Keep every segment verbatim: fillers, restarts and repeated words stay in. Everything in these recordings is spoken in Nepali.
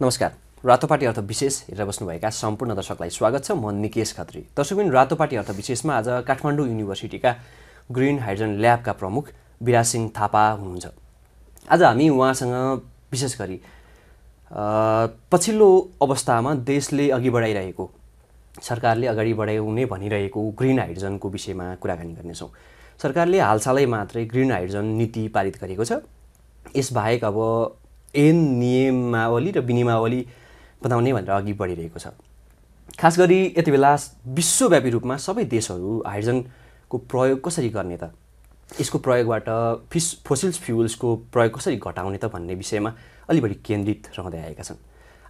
नमस्कार रातोपाटी अर्थ विशेष हेरेर बस्नुभएका सम्पूर्ण दर्शकलाई स्वागत छ। म निकेश खत्री। दर्शकबिन रातोपाटी अर्थ विशेषमा आज काठमाडौँ युनिभर्सिटीका ग्रीन हाइड्रोजन ल्याबका प्रमुख विराजसिंह थापा हुनुहुन्छ। आज हामी उहाँसँग विशेष गरी पछिल्लो अवस्थामा देशले अघि बढाइरहेको, सरकारले अगाडि बढाउने भनिरहेको ग्रीन हाइड्रोजनको विषयमा कुराकानी गर्नेछौँ। सरकारले हालसालै मात्रै ग्रीन हाइड्रोजन नीति पारित गरेको छ। यसबाहेक अब एन नियमावली र विनियमावली बनाउने भनेर अघि बढिरहेको छ। खास गरी यति बेला विश्वव्यापी रूपमा सबै देशहरू हाइड्रोजनको प्रयोग कसरी गर्ने त, यसको प्रयोगबाट फिस फोसिल फ्युल्सको प्रयोग कसरी घटाउने त भन्ने विषयमा अलि बढी केन्द्रित रहँदै आएका छन्।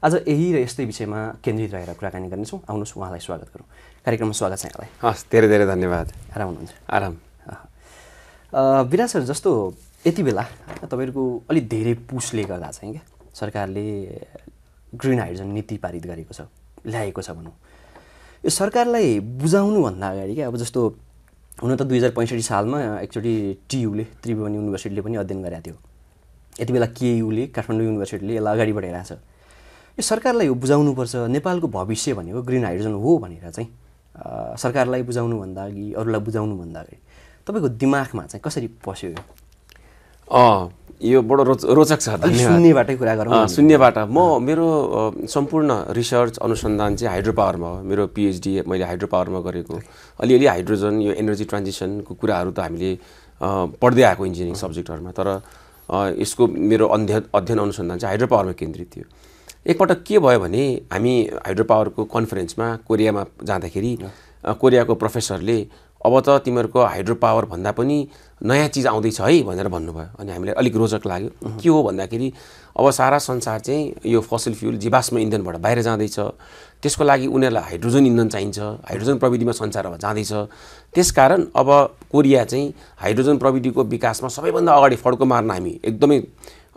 आज यही र यस्तै विषयमा केन्द्रित रहेर कुराकानी गर्नेछौँ। आउनुहोस्, उहाँलाई स्वागत गरौँ। कार्यक्रममा स्वागत छ यहाँलाई। हस्, धेरै धेरै धन्यवाद। आराम हुनुहुन्छ? आराम। विराज सर, जस्तो यति बेला तपाईहरुको अलि धेरै पुसले गर्दा चाहिँ क्या सरकारले ग्रीन हाइड्रोजन नीति पारित गरेको छ, ल्याएको छ भनौँ। यो सरकारलाई बुझाउनुभन्दा अगाडि क्या, अब जस्तो हुन त दुई हजार पैँसठी सालमा एकचोटि टियुले, त्रिभुवन युनिभर्सिटीले पनि अध्ययन गरेको थियो। यति बेला केयुले, काठमाडौँ युनिभर्सिटीले यसलाई अगाडि बढाइरहेछ। यो सरकारलाई यो बुझाउनुपर्छ, नेपालको भविष्य भनेको ग्रिन हाइड्रोजन हो भनेर चाहिँ सरकारलाई बुझाउनुभन्दा अघि, अरूलाई बुझाउनुभन्दा अगाडि तपाईँको दिमागमा चाहिँ कसरी पस्यो यो? अँ, यो बडो रोच रोचक छ। शून्यबाटै कुरा गरौँ। शून्यबाट म मेरो सम्पूर्ण रिसर्च अनुसन्धान चाहिँ हाइड्रो पावरमा हो। मेरो पिएचडी मैले हाइड्रो पावरमा गरेको। अलिअलि हाइड्रोजन, यो एनर्जी ट्रान्जिसनको कुराहरू त हामीले पढ्दै आएको इन्जिनियरिङ सब्जेक्टहरूमा, तर यसको मेरो अध्ययन अध्ययन अनुसन्धान चाहिँ हाइड्रो पावरमा केन्द्रित थियो। एकपटक के भयो भने, हामी हाइड्रो पावरको कन्फरेन्समा कोरियामा जाँदाखेरि कोरियाको प्रोफेसरले अब त तिमीहरूको हाइड्रो पावर भन्दा पनि नयाँ चिज आउँदैछ है भनेर भन्नुभयो। अनि हामीलाई अलिक रोचक लाग्यो। के हो भन्दाखेरि, अब सारा संसार चाहिँ यो फसिल फ्युल, जीवाश्म इन्धनबाट बाहिर जाँदैछ। त्यसको लागि उनीहरूलाई हाइड्रोजन इन्धन चाहिन्छ। हाइड्रोजन प्रविधिमा संसार अब जाँदैछ। त्यसकारण अब कोरिया चाहिँ हाइड्रोजन प्रविधिको विकासमा सबैभन्दा अगाडि फड्को मार्न हामी एकदमै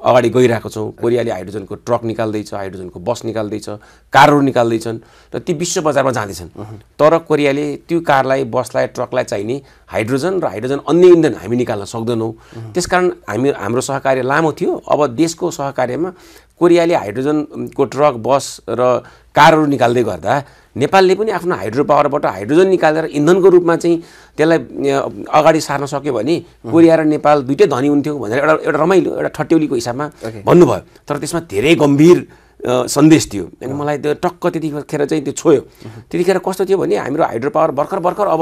अगाडि गइरहेको छौँ। कोरियाले हाइड्रोजनको ट्रक निकाल्दैछ, हाइड्रोजनको बस निकाल्दैछ, कारहरू निकाल्दैछन् र ती विश्व बजारमा जाँदैछन्। तर कोरियाले त्यो कारलाई, बसलाई, ट्रकलाई चाहिने हाइड्रोजन र हाइड्रोजन अन्य इन्धन हामी निकाल्न सक्दैनौँ। त्यसकारण हामी हाम्रो सहकार्य लामो थियो। अब देशको सहकार्यमा कोरियाले हाइड्रोजनको ट्रक, बस र कारहरू निकाल्दै गर्दा नेपालले पनि आफ्नो हाइड्रो पावरबाट हाइड्रोजन निकालेर इन्धनको रूपमा चाहिँ त्यसलाई अगाडि सार्न सक्यो भने कोरिया र नेपाल दुइटै धनी हुन्थ्यो भनेर एउटा एउटा रमाइलो, एउटा ठट्यौलीको हिसाबमा भन्नुभयो। तर त्यसमा धेरै गम्भीर सन्देश थियो। अनि मलाई त्यो टक्क त्यतिखेर चाहिँ त्यो छोयो। त्यतिखेर कस्तो थियो भने, हाम्रो हाइड्रो पावर भर्खर भर्खर अब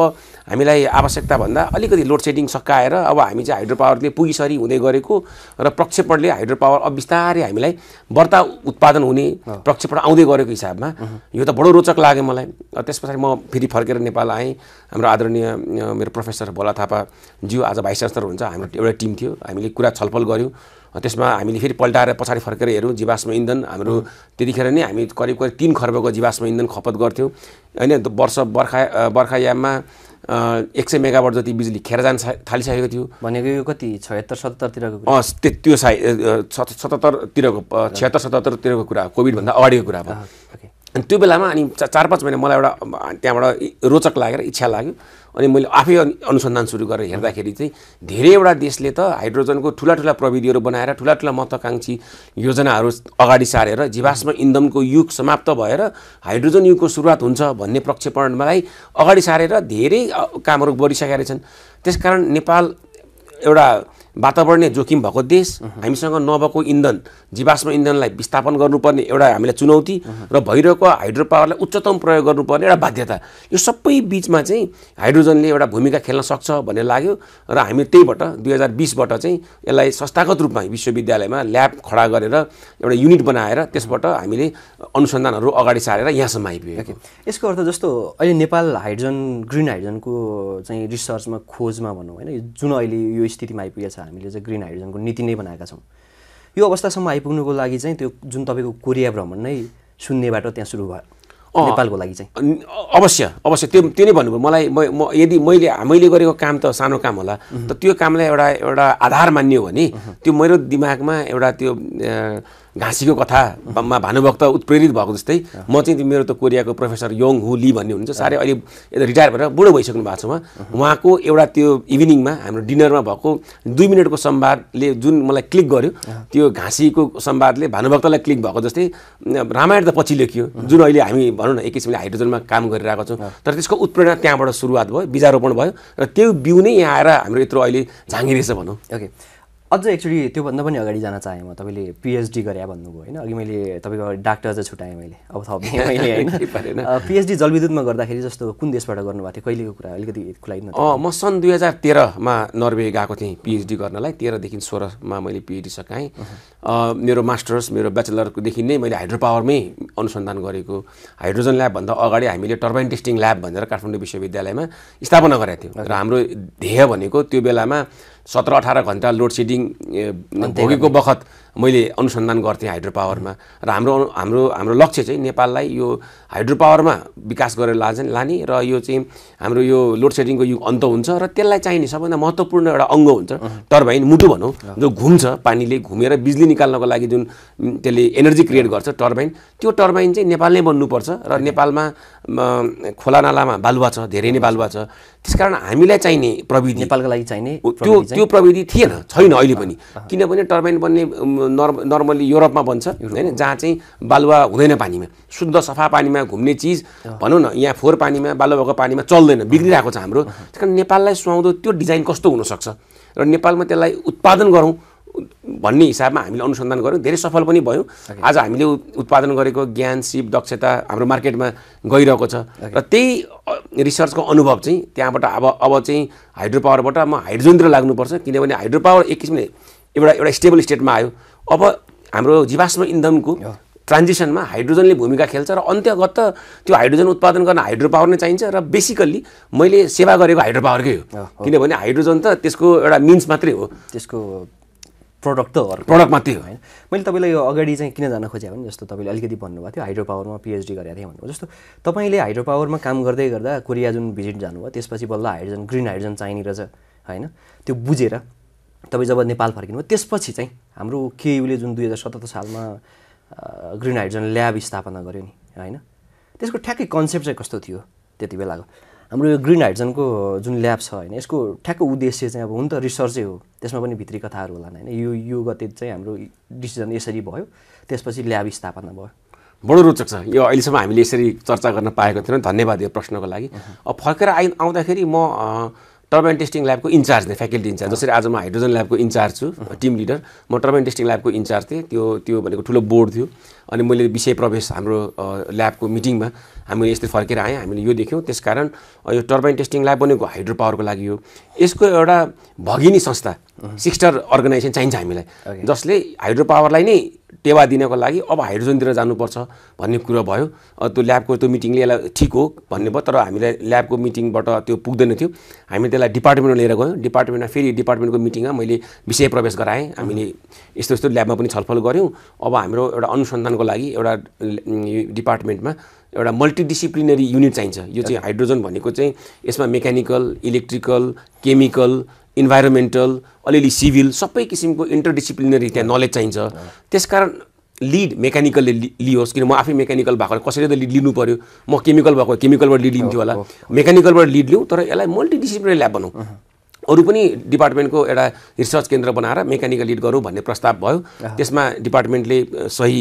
हामीलाई आवश्यकताभन्दा अलिकति लोड सेडिङ सकाएर अब हामी चाहिँ हाइड्रो पावरले पुगिसरी हुँदै गरेको र प्रक्षेपणले हाइड्रो पावर अब बिस्तारै हामीलाई बढ्ता उत्पादन हुने प्रक्षेपण आउँदै गरेको हिसाबमा यो त बडो रोचक लाग्यो मलाई। त्यस पछाडि म फेरि फर्केर नेपाल आएँ। हाम्रो आदरणीय मेरो प्रोफेसर भोला थापा ज्यू आज भाइस चान्सलर हुन्छ। हाम्रो एउटा टिम थियो, हामीले कुरा छलफल गऱ्यौँ। त्यसमा हामीले फेरि पल्टाएर पछाडि फर्केर हेऱ्यौँ। जीवाश्म इन्धन हाम्रो त्यतिखेर नै हामी करिब करिब तीन खर्बको जीवाश्म इन्धन खपत गर्थ्यौँ। होइन, वर्ष बर्खा बर्खायाममा एक सय मेगावाट जति बिजुली खेर जान थालिसकेको थियो। भनेको यो कति, छयत्तर सतहत्तरतिरको? अँ, त्यो साइ सतहत्तरतिरको, छयत्तर सतहत्तरतिरको कुरा, कोभिडभन्दा अगाडिको कुरा भयो। अनि त्यो बेलामा अनि चार पाँच महिना मलाई एउटा त्यहाँबाट रोचक लागेर इच्छा लाग्यो। अनि मैले आफै अनुसन्धान सुरु गरेर हेर्दाखेरि चाहिँ धेरैवटा देशले त हाइड्रोजनको ठुला ठुला प्रविधिहरू बनाएर ठुला ठुला महत्त्वाकाङ्क्षी योजनाहरू अगाडि सारेर जीवाश्म इन्धनको युग समाप्त भएर हाइड्रोजन युगको सुरुवात हुन्छ भन्ने प्रक्षेपणलाई अगाडि सारेर धेरै कामहरू गरिसकेका छन्। त्यसकारण नेपाल एउटा वातावरणीय जोखिम भएको देश, हामीसँग नभएको इन्धन, जीवाश्म इन्धनलाई विस्थापन गर्नुपर्ने एउटा हामीलाई चुनौती र भइरहेको हाइड्रो पावरलाई उच्चतम प्रयोग गर्नुपर्ने एउटा बाध्यता, यो सबै बिचमा चाहिँ हाइड्रोजनले एउटा भूमिका खेल्न सक्छ भन्ने लाग्यो। र हामी त्यहीबाट दुई हजार बिसबाट चाहिँ यसलाई संस्थागत रूपमा विश्वविद्यालयमा ल्याब खडा गरेर एउटा युनिट बनाएर त्यसबाट हामीले अनुसन्धानहरू अगाडि सारेर यहाँसम्म आइपुग्यो। यसको अर्थ जस्तो अहिले नेपाल हाइड्रोजन, ग्रिन हाइड्रोजनको चाहिँ रिसर्चमा, खोजमा भनौँ होइन, जुन अहिले यो स्थितिमा आइपुगेको छ, हामीले चाहिँ ग्रिन हाइड्रोजनको नीति नै बनाएका छौँ। यो अवस्थासम्म आइपुग्नुको लागि चाहिँ त्यो जुन तपाईँको कोरिया भ्रमण नै शून्यबाट त्यहाँ सुरु भयो नेपालको लागि चाहिँ? अवश्य अवश्य, त्यो त्यो नै भन्नुभयो। मलाई म यदि मैले मैले गरेको काम त सानो काम होला, तर त्यो कामलाई एउटा एउटा आधार मान्यो भने त्यो मेरो दिमागमा एउटा त्यो घाँसीको कथामा भानुभक्त उत्प्रेरित भएको जस्तै म चाहिँ मेरो त कोरियाको प्रोफेसर योङ हु ली भन्ने हुनुहुन्छ सारे अहिले रिटायर भएर बुढो भइसक्नु भएको छ उहाँ उहाँको एउटा त्यो इभिनिङमा हाम्रो डिनरमा भएको दुई मिनेटको संवादले जुन मलाई क्लिक गर्यो त्यो घाँसीको संवादले भानुभक्तलाई क्लिक भएको जस्तै रामायण त पछि लेखियो जुन अहिले हामी भनौँ न एक किसिमले हाइड्रोजनमा काम गरिरहेको छौँ तर त्यसको उत्प्रेरणा त्यहाँबाट सुरुवात भयो बीजारोपण भयो र त्यो बिउ नै यहाँ आएर हाम्रो यत्रो अहिले झाँगिरहेछ भनौँ। ओके अझ एक्चुअली त्यो भन्दा पनि अगाडि जान चाहे म। तपाईले पीएचडी गरे भन्नुभयो हैन, अघि मैले तपाईको डाक्टर चाहिँ छुटाए मैले अब थपे मैले हैन। पीएचडी जलविद्युतमा गर्दाखेरि जस्तो कुन देशबाट गर्नुभएको थियो कहिलेको कुरा अलिकति खुलाइदिनु। अ म सन् दुई हजार तेह्र मा नर्वे गएको थिएँ पीएचडी गर्नलाई। तेह्र देखि सोह्र मा मैले पीएचडी सकाएँ। मेरो मास्टर्स मेरो ब्याचलरको देखि नै मैले हाइड्रो पावरमै अनुसन्धान गरेको हाइड्रोजन ल्याब भन्दा अगाडि हामीले टर्बाइन टेस्टिङ ल्याब भनेर काठमाडौँ विश्वविद्यालयमा स्थापना गरेको थियौँ र हाम्रो ध्येय भनेको त्यो बेलामा सत्रह अठारह घंटा लोड सेडिंग भोगेको बखत मैले अनुसन्धान गर्थे हाइड्रो पावरमा र हाम्रो हाम्रो हाम्रो लक्ष्य चाहिँ नेपाललाई यो हाइड्रो पावरमा विकास गरेर लाने लाने र यो चाहिँ हाम्रो यो लोड सेडिङको युग अन्त हुन्छ र त्यसलाई चाहिने सबभन्दा महत्त्वपूर्ण एउटा अंग हुन्छ टर्बाइन मुटु भनौँ जो घुम्छ पानीले घुमेर बिजुली निकाल्नको लागि जुन त्यसले एनर्जी क्रिएट गर्छ टर्बाइन त्यो टर्बाइन चाहिँ नेपालमै बन्नुपर्छ र नेपालमा खोला नालामा बालुवा छ धेरै नै बालुवा छ त्यसकारण हामीलाई चाहिने प्रविधि नेपालको लागि चाहिने त्यो त्यो प्रविधि थिएन छैन अहिले पनि किनभने टर्बाइन बन्ने नर्म नर्मली यूरोपमा बन्छ हैन जहाँ चाहिँ बालुवा हुँदैन पानीमा शुद्ध सफा पानीमा घुम्ने चीज भनौँ न यहाँ फोहोर पानीमा बालुवा भएको पानीमा चल्दैन बिग्रिरहेको छ हाम्रो त्यसकारण नेपाललाई सुहाउँदो त्यो डिजाइन कस्तो हुन सक्छ र नेपालमा त्यसलाई उत्पादन गरौँ भन्ने हिसाबमा हामीले अनुसन्धान गर्यौं धेरै सफल पनि भयो। आज हामीले उत्पादन गरेको ज्ञान सिप दक्षता हाम्रो मार्केटमा गइरहेको छ र त्यही रिसर्चको अनुभव चाहिँ त्यहाँबाट अब अब चाहिँ हाइड्रो पावरबाट म हाइड्रोजनतिर लाग्नुपर्छ किनभने हाइड्रो पावर एक किसिमले एउटा एउटा स्टेबल स्टेटमा आयो अब हाम्रो जीवाश्म इन्धनको ट्रान्जिसनमा हाइड्रोजनले भूमिका खेल्छ र अन्त्यगत त्यो हाइड्रोजन उत्पादन गर्न हाइड्रो पावर नै चाहिन्छ र बेसिकल्ली मैले सेवा गरेको हाइड्रो पावरकै हो किनभने हाइड्रोजन त त्यसको एउटा मिन्स मात्रै हो त्यसको प्रोडक्ट त हो प्रोडक्ट मात्रै हो। हैन मैले तपाईलाई यो अगाडि चाहिँ किन जान खोजेको भने जस्तो तपाईले अलिकति भन्नुभएको थियो हाइड्रो पावरमा पीएचडी गरेको थिएँ भन्नुभयो जस्तो तपाईले हाइड्रो पावरमा काम गर्दै गर्दा कोरिया जुन भिजिट जानुभयो त्यसपछि बल्ल हाइड्रोजन ग्रीन हाइड्रोजन चाहिने रहेछ हैन त्यो बुझेर तब जब नेपाल फर्किनु त्यसपछि चाहिँ हाम्रो केयुले जुन दुई हजार सतहत्तर सालमा ग्रीन हाइड्रोजन ल्याब स्थापना गर्यो नि हैन त्यसको ठ्याक्कै कन्सेप्ट चाहिँ कस्तो थियो त्यति बेलाको हाम्रो यो ग्रीन हाइड्रोजनको जुन ल्याब छ हैन यसको ठ्याक्कै उद्देश्य चाहिँ अब हुन त रिसर्चै हो त्यसमा पनि भित्री कथाहरू होला हैन यो यो गते चाहिँ हाम्रो डिसिजन यसरी भयो त्यसपछि ल्याब स्थापना भयो। बडो रोचक छ यो अहिलेसम्म हामीले यसरी चर्चा गर्न पाएको थिएनौँ धन्यवाद यो प्रश्नको लागि। अब फर्केर आइ आउँदाखेरि म टर्बाइन टेस्टिङ ल्याबको इन्चार्ज थिएँ फ्याकल्टी इन्चार्ज जसरी आज म हाइड्रोजन ल्याबको इन्चार्ज छु टिम लिडर म टर्बाइन टेस्टिङ ल्याबको इन्चार्ज थिएँ त्यो त्यो भनेको ठुलो बोर्ड थियो अनि मैले विषय प्रवेश हाम्रो ल्याबको मिटिङमा हामी यस्तै फर्केर आएँ हामीले यो देख्यौँ त्यसकारण यो टर्बाइन टेस्टिङ ल्याब बनेको हाइड्रो पावरको लागि हो यसको एउटा भगिनी संस्था सिस्टर अर्गनाइजेसन चाहिन्छ हामीलाई जसले हाइड्रो पावरलाई नै टेवा दिनको लागि अब हाइड्रोजनतिर जानुपर्छ भन्ने कुरो भयो त्यो ल्याबको त्यो मिटिङले यसलाई ठिक हो भन्ने भयो तर हामीलाई ल्याबको मिटिङबाट त्यो पुग्दैन थियो हामी त्यसलाई डिपार्टमेन्टमा लिएर गयौँ डिपार्टमेन्टमा फेरि डिपार्टमेन्टको मिटिङमा मैले विषय प्रवेश गराएँ हामीले यस्तो यस्तो ल्याबमा पनि छलफल गऱ्यौँ अब हाम्रो एउटा अनुसन्धानको लागि एउटा डिपार्टमेन्टमा एउटा मल्टिडिसिप्लिनरी युनिट चाहिन्छ यो चाहिँ हाइड्रोजन भनेको चाहिँ यसमा मेकानिकल इलेक्ट्रिकल केमिकल इन्भाइरोमेन्टल अलिअलि सिभिल सबै किसिमको इन्टरडिसिप्लिनरी त्यहाँ नलेज चाहिन्छ त्यसकारण लिड मेकानिकलले लियोस् किन म आफै मेकानिकल भएको कसैले त लिड लिनु पर्यो म केमिकल भएको केमिकलबाट लिड लिन्थ्यो होला मेकानिकलबाट लिड लिउँ तर यसलाई मल्टिडिसिप्लिनरी ल्याब बनाउँ अरू पनि डिपार्टमेन्टको एउटा रिसर्च केन्द्र बनाएर मेकानिकल लिड गरौँ भन्ने प्रस्ताव भयो त्यसमा डिपार्टमेन्टले सही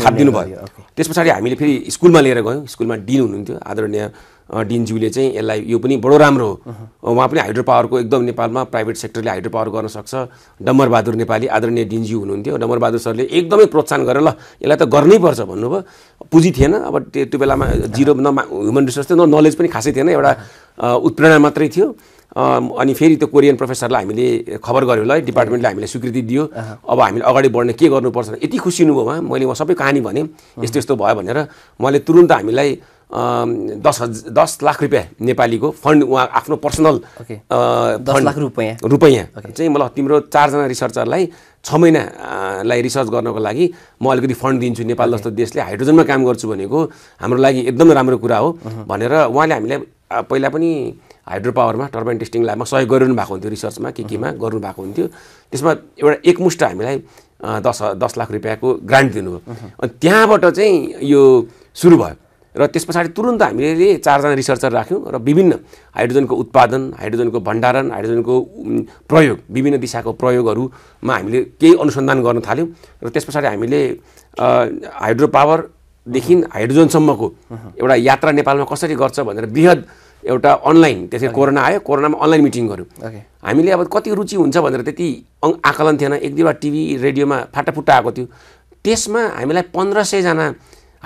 थापिदिनु भयो। त्यस पछाडि हामीले फेरि स्कुलमा लिएर गयौँ स्कुलमा डिन हुनुहुन्थ्यो आदरणीय डिनज्यूले चाहिँ यसलाई यो पनि बडो राम्रो हो उहाँ पनि हाइड्रो पावरको एकदम नेपालमा प्राइभेट सेक्टरले हाइड्रो पावर गर्न सक्छ डम्बर बहादुर नेपाली आदरणीय डिनज्यू हुनुहुन्थ्यो डम्बर बहादुर सरले एकदमै प्रोत्साहन गरेर ल यसलाई त गर्नैपर्छ भन्नुभयो पुँजी थिएन अब त्यो बेलामा जिरो न ह्युमन रिसोर्स थियो न नलेज पनि खासै थिएन एउटा उत्प्रेरणा मात्रै थियो अनि फेरि त्यो कोरियन प्रोफेसरलाई हामीले खबर गऱ्यौँ ल डिपार्टमेन्टले हामीले स्वीकृति दियो अब हामीले अगाडि बढ्ने के गर्नुपर्छ यति खुसी हुनुभयो उहाँ मैले उहाँ सबै कहानी भने यस्तो यस्तो भयो भनेर उहाँले तुरुन्त हामीलाई दस हजार दस लाख रुपैयाँ नेपालीको फन्ड उहाँ आफ्नो पर्सनल दस लाख रुपैयाँ रुपैयाँ चाहिँ मलाई तिम्रो चारजना रिसर्चरलाई छ महिनालाई रिसर्च गर्नको लागि म अलिकति फन्ड दिन्छु नेपाल जस्तो देशले हाइड्रोजनमा काम गर्छु भनेको हाम्रो लागि एकदम राम्रो कुरा हो भनेर उहाँले हामीलाई पहिला पनि हाइड्रो पावरमा टर्बाइन टेस्टिङ ल्याबमा सहयोग गरिरहनु भएको हुन्थ्यो रिसर्चमा के केमा गर्नु भएको हुन्थ्यो त्यसमा एउटा एकमुष्ट हामीलाई दस लाख रुपैयाँको ग्रान्ट दिनुभयो अनि त्यहाँबाट चाहिँ यो सुरु भयो र त्यसपछि तुरुन्त हामीले चार जना रिसर्चर राख्यौं र विभिन्न हाइड्रोजनको उत्पादन हाइड्रोजनको भण्डारण हाइड्रोजनको प्रयोग विभिन्न दिशाको प्रयोगहरुमा हामीले केही अनुसन्धान गर्न थाल्यौं र त्यसपछि हामीले हाइड्रो पावर देखि हाइड्रोजन सम्मको एउटा यात्रा नेपालमा कसरी गर्छ भनेर बृहत एउटा अनलाइन त्यसै कोरोना आयो कोरोनामा अनलाइन मिटिङ गर्यौं हामीले अब कति रुचि हुन्छ भनेर त्यति आकलन थिएन एक दुईवटा टिभी रेडियोमा फाटाफुटा आएको थियो त्यसमा हामीलाई पन्ध्र सय जना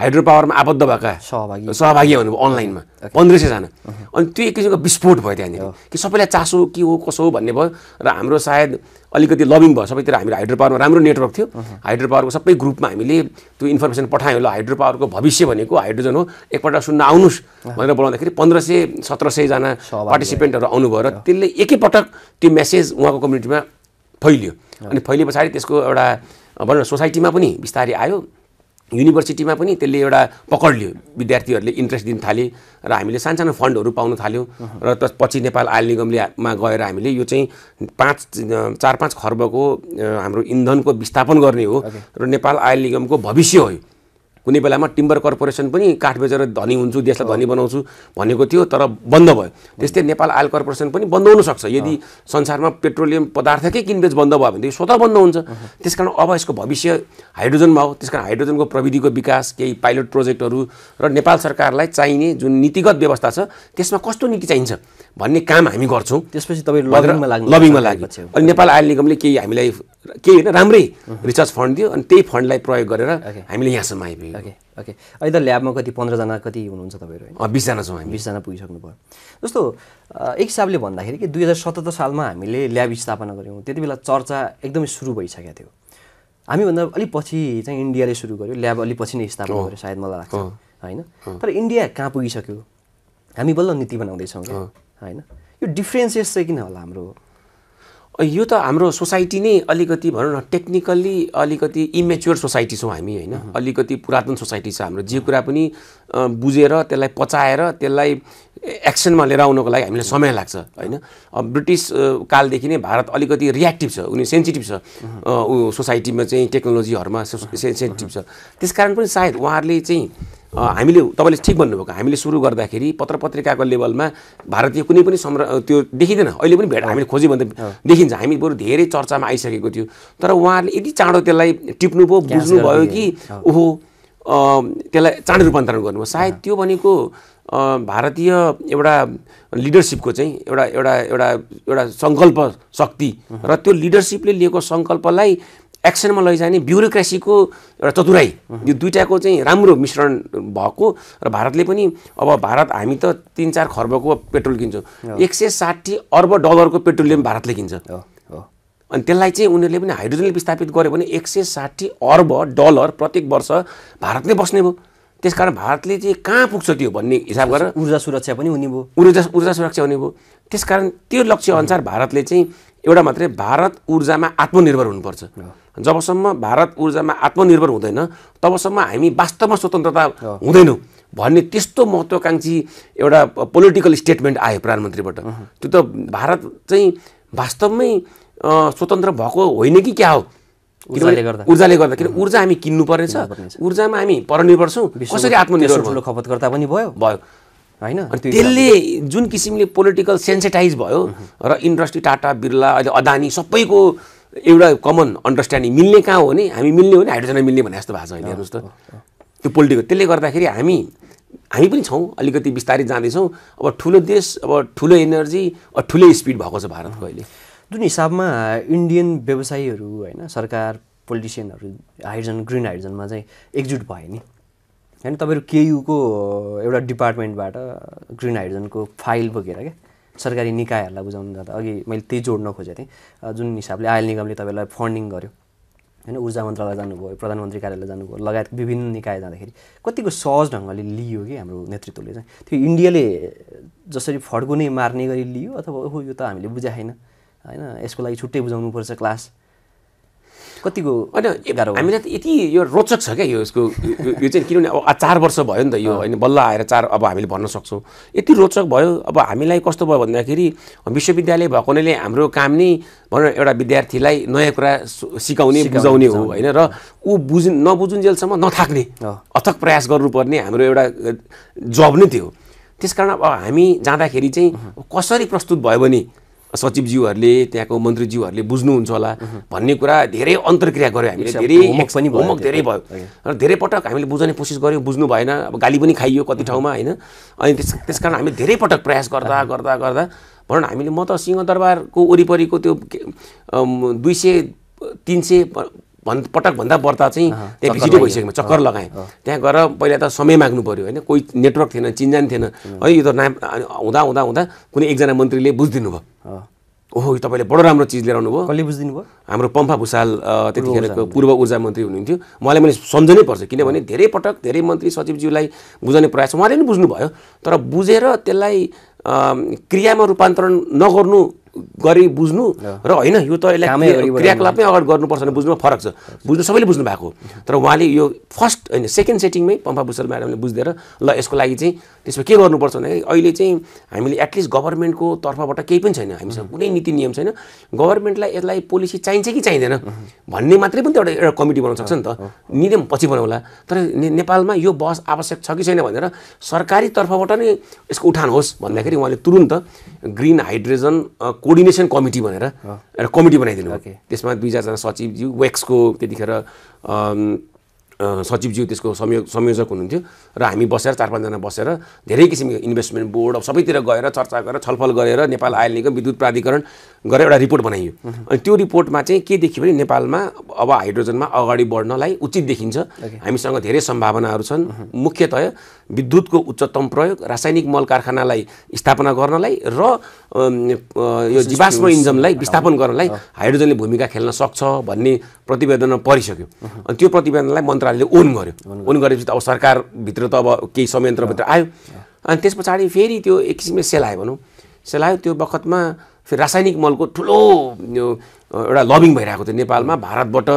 हाइड्रो पावरमा आबद्ध भएका सहभागी सहभागी हुनुभयो अनलाइनमा पन्ध्र सय जना अनि त्यो एक किसिमको विस्फोट भयो त्यहाँनिर कि सबैलाई चासो के हो कसो हो भन्ने भयो र हाम्रो सायद अलिकति लबिङ भयो सबैतिर हाम्रो हाइड्रो पावरमा राम्रो नेटवर्क थियो हाइड्रो पावरको सबै ग्रुपमा हामीले त्यो इन्फर्मेसन पठायौं ल हाइड्रो पावरको भविष्य भनेको हाइड्रोजन हो एकपल्ट सुन्न आउनुस् भनेर बोलाउँदाखेरि पन्ध्र सय सत्र सय जना पार्टिसिपेन्टहरु आउनु भयो र त्यसले एकैपटक त्यो मेसेज उहाँको कम्युनिटीमा फैलियो अनि फैलिएपछि त्यसको एउटा भनौं सोसाइटीमा पनि विस्तारै आयो युनिभर्सिटीमा पनि त्यसले एउटा पकड लियो विद्यार्थीहरुले इन्ट्रेस्ट दिन थाले र हामीले सानसानो फन्डहरु पाउन थाल्यौ र त्यसपछि नेपाल आयल निगमलेमा गएर हामीले यो चाहिँ पाँच चार पाँच खर्बको हाम्रो इन्धनको विस्थापन गर्ने हो र नेपाल आयल निगमको भविष्य हो कुनै बेलामा टिम्बर कर्पोरेसन पनि काठ बेचेर धनी हुन्छु देशलाई धनी बनाउँछु भनेको थियो तर बन्द भयो त्यस्तै नेपाल आयल कर्पोरेसन पनि बन्द हुन सक्छ यदि संसारमा पेट्रोलियम पदार्थकै किनबेच बन्द भयो भने स्वतः बन्द हुन्छ त्यसकारण अब यसको भविष्य हाइड्रोजनमा हो त्यसकारण हाइड्रोजनको प्रविधिको विकास केही पाइलट प्रोजेक्टहरु र नेपाल सरकारलाई चाहिने जुन नीतिगत व्यवस्था छ त्यसमा कस्तो नीति चाहिन्छ भन्ने काम हामी गर्छौं त्यसपछि तपाईहरु लबिङमा लाग्नु लबिङमा लाग्यो अनि नेपाल आयल निगमले केही हामीलाई केही हैन राम्रै रिसर्च फन्ड दियो अनि त्यही फन्डलाई प्रयोग गरेर हामीले यहाँसम्म आइपुग्यौं ओके ओके अहिले त ल्याबमा कति पन्ध्र जना कति हुनुहुन्छ तपाईहरु हैन बीस जना छौं हामी बीस जना पुगिसक्नु भयो जस्तो एक हिसाबले भन्दाखेरि के दुई हजार सतहत्तर सालमा हामीले ल्याब स्थापना गर्यौं त्यतिबेला चर्चा एकदमै सुरु भइसक्या थियो हामी भन्दा अलि पछि चाहिँ इन्डियाले सुरु गर्यो ल्याब अलि पछि नै स्थापना गर्यो सायद मलाई लाग्छ हैन तर इन्डिया कहाँ पुगिसक्यो हामी बल्ल नीति बनाउँदै छौं हैन यो डिफरेन्सेस चाहिँ किन होला हाम्रो यो त हाम्रो सोसाइटी नै अलिकति भनौं न टेक्निकली अलिकति इमेच्योर सोसाइटी छौं हामी हैन अलिकति पुरातन सोसाइटी छ हाम्रो जे कुरा पनि बुझेर त्यसलाई पचाएर त्यसलाई एक्सनमा लिएर आउनको लागि हामीलाई समय लाग्छ हैन अब ब्रिटिश कालदेखि नै भारत अलिकति रिएक्टिभ छ उनी सेन्सिटिभ छ सोसाइटीमा चाहिँ टेक्नोलोजीहरुमा सेन्सिटिभ छ त्यसकारण पनि सायद उहाँहरूले चाहिँ हामीले तपाईले ठीक भन्नुभएको हामीले सुरु गर्दाखेरि पत्रपत्रिकाको लेभलमा भारतीय कुनै पनि त्यो देखिदैन अहिले पनि भेट हामीले खोज्यो भने देखिन्छ हामी बरु धेरै चर्चामा आइसकेको थियो तर उहाँहरूले यति चाँडो त्यसलाई टिप्नु भयो बुझ्नु भयो कि ओहो त्यसलाई चाँडै रूपान्तरण गर्नु सायद त्यो भनेको भारतीय एउटा लिडरशिपको चाहिँ एउटा एउटा एउटा एउटा संकल्प शक्ति र त्यो लिडरशिपले लिएको संकल्पलाई एक्सनमा लैजाने ब्युरोक्रेसीको एउटा चतुराई यो दुईटाको चाहिँ राम्रो मिश्रण भएको र भारतले पनि अब भारत हामी त तीन चार खर्बको पेट्रोल किन्छौं एक सय साठी अर्ब डलरको पेट्रोलियम भारतले किन्छ अनि त्यसलाई चाहिँ उनीहरुले पनि हाइड्रोजनले विस्थापित गर्यो भने एक सय साठी अर्ब डलर प्रत्येक वर्ष भारतमै बस्ने हो त्यसकारण भारतले चाहिँ कहाँ पुग्छ त्यो भन्ने हिसाब गरेर ऊर्जा सुरक्षा पनि हुने भयो ऊर्जा ऊर्जा सुरक्षा हुने भयो त्यसकारण त्यो लक्ष्य अनुसार भारतले चाहिँ एउटा मात्रै भारत ऊर्जामा आत्मनिर्भर हुनुपर्छ जबसम्म भारत ऊर्जामा आत्मनिर्भर हुँदैन तबसम्म हामी वास्तवमा स्वतन्त्रता हुँदैनौ भन्ने त्यस्तो महत्त्वकांक्षी एउटा पोलिटिकल स्टेटमेन्ट आयो प्रधानमन्त्रीबाट त्यो त भारत चाहिँ वास्तवमै स्वतन्त्र भएको होइन कि क्या हो ऊर्जाले गर्दा ऊर्जाले गर्दा किन ऊर्जा हामी किन्नु पर्ने छ ऊर्जामा हामी परनिर्भर छौं कसरी आत्मनिर्भर ठुलो खपतकर्ता पनि भयो भयो हैन त्यसले जुन किसिमले पोलिटिकल सेन्सिटाइज भयो र इन्डस्ट्री टाटा बिर्ला अहिले अदानी सबैको एउटा कमन अन्डरस्ट्यान्डिङ मिल्ने कहाँ हो भने हामी मिल्ने हो नि हाइड्रोजन मिल्ने भने जस्तो भएको छ अहिले हेर्नुस् त त्यो पोलिटिकल त्यसले गर्दाखेरि हामी हामी पनि छौं अलिकति विस्तारै जाँदै छौं अब ठुलो देश अब ठुलो एनर्जी अब ठुलो स्पीड भएको छ भारतको अहिले जुन हिसाबमा इन्डियन व्यवसायीहरु हैन सरकार पोलिटिशियनहरु हाइड्रोजन ग्रीन हाइड्रोजनमा चाहिँ एकजुट भए नि हैन तपाईहरु केयु को एउटा डिपार्टमेन्टबाट ग्रीन हाइड्रोजनको फाइल बोकेर के सरकारी निकायहरुलाई बुझाउन जाँदा अघि मैले त्यही जोड्न खोजेँ थिएँ जुन हिसाबले आयल निगमले तपाईलाई फन्डिङ गर्यो हैन ऊर्जा मन्त्रालय जानुभयो प्रधानमन्त्री कार्यालय जानुभयो लगायत विभिन्न निकाय जाँदाखेरि कतिको सहज ढंगले लियो के हाम्रो नेतृत्वले चाहिँ त्यो इन्डियाले जसरी फड्को नै मार्ने गरी लियो अथवा यो त हामीले बुझाएन हैन यसको लागि छुट्टै बुझाउनु पर्छ क्लास कतिको हैन हामीले त यति यो रोचक छ के यो यसको यो चाहिँ किनभने अब चार वर्ष भयो नि त यो हैन बल्ल आएर चार अब हामीले भन्न सक्छौं यति रोचक भयो अब हामीलाई कस्तो भयो भन्दाखेरि विश्वविद्यालय भएकोले हाम्रो काम नै भनौं एउटा विद्यार्थीलाई नयाँ कुरा सिकाउने बुझाउने हो हैन र उ बुझिन नबुझुन जेलसम्म नथाक्ने अथक प्रयास गर्नुपर्ने हाम्रो एउटा जब नै थियो त्यसकारण अब हामी जाँदाखेरि चाहिँ कसरी प्रस्तुत भयो भने सचिवज्यूहरुले त्यहाँको मन्त्रीज्यूहरुले बुझ्नु हुन्छ होला भन्ने कुरा धेरै अन्तर्क्रिया गर्यो हामीले धेरै होमवर्क पनि भयो होमवर्क धेरै भयो र धेरै पटक हामीले बुझाउने कोसिस गर्यो बुझ्नु भएन अब गाली पनि खाइयो कति ठाउँमा हैन अनि त्यसकारण हामीले धेरै पटक प्रयास गर्दा गर्दा गर्दा भनौं हामीले म त सिंहदरबारको ओरीपरीको त्यो दुई सय तीन सय भन्दा पटक भन्दा बढ्ता चाहिँ त्यहाँ भिजिट भइसकेमा चक्कर लगाए त्यहाँ गएर पहिला त समय माग्नु पर्यो हैन कोही नेटवर्क थिएन चिन्जान थिएन है यो त नाम हुँदा हुँदा हुँदा कुनै एकजना मन्त्रीले बुझदिनु भयो ओहो तपाईले बडो राम्रो चीज लिएर आउनु भयो कसले बुझदिनु भयो हाम्रो पम्फा भुसाल त्यतिखेरको पूर्व ऊर्जा मन्त्री हुनुहुन्थ्यो मलाई मैले सम्झनै पर्छ किनभने धेरै पटक धेरै मन्त्री सचिवज्यूलाई बुझाउने प्रयास उहाँले पनि बुझ्नु भयो तर बुझेर त्यसलाई क्रियामा रूपान्तरण नगर्नु गरी बुझ्नु र हैन यो त यसलाई क्रियाकलापमै अगाडि गर्नुपर्छ भने बुझ्नुमा फरक छ बुझ्नु सबैले बुझ्नु भएको तर उहाँले यो फर्स्ट हैन सेकेन्ड सेटिङमै पम्फा भुसाल म्याडमले बुझ्दिएर ल यसको लागि चाहिँ त्यसमा के गर्नुपर्छ भने अहिले चाहिँ हामीले एटलिस्ट गभर्नमेन्टको तर्फबाट केही पनि छैन हामीसँग कुनै नीति नियम छैन गभर्नमेन्टलाई यसलाई पोलिसी चाहिन्छ कि चाहिदैन भन्ने मात्रै पनि त एउटा कमिटी बनाउन सक्छ नि त नियम पछि बनाउला तर नेपालमा यो बस आवश्यक छ कि छैन भनेर सरकारी तर्फबाट नै यसको उठान होस् भन्दाखेरि उहाँले तुरुन्त ग्रीन हाइड्रोजन कोर्डिनेसन कमिटी भनेर एउटा कमिटी बनाइदिनु भयो त्यसमा दुई चारजना सचिवज्यू वेक्सको त्यतिखेर सचिवज्यू त्यसको संयोजक हुनुहुन्थ्यो र हामी बसेर चार पाँचजना बसेर धेरै किसिमको इन्भेस्टमेन्ट बोर्ड अब सबैतिर गएर चर्चा गरेर छलफल गरेर नेपाल आयल निगम विद्युत प्राधिकरण गरेर एउटा रिपोर्ट बनाइयो अनि त्यो रिपोर्टमा चाहिँ के देखियो भने नेपालमा अब हाइड्रोजनमा अगाडि बढ्नलाई उचित देखिन्छ हामीसँग धेरै सम्भावनाहरू छन् मुख्यतया विद्युतको उच्चतम प्रयोग रासायनिक मल कारखानालाई स्थापना गर्नलाई र यो जीवाश्म इन्धनलाई विस्थापन गर्नलाई हाइड्रोजनले भूमिका खेल्न सक्छ भन्ने प्रतिवेदनमा परिसक्यो अनि त्यो प्रतिवेदनलाई मन्त्रालयले ओन गर्यो ओन गरेपछि अब सरकारभित्र त अब केही संयन्त्रभित्र आयो अनि त्यस पछाडि फेरि त्यो एक किसिमले सेलायो भनौँ सेलायो त्यो बखतमा फेरि रासायनिक मलको ठुलो एउटा लबिङ भइरहेको थियो नेपालमा भारतबाट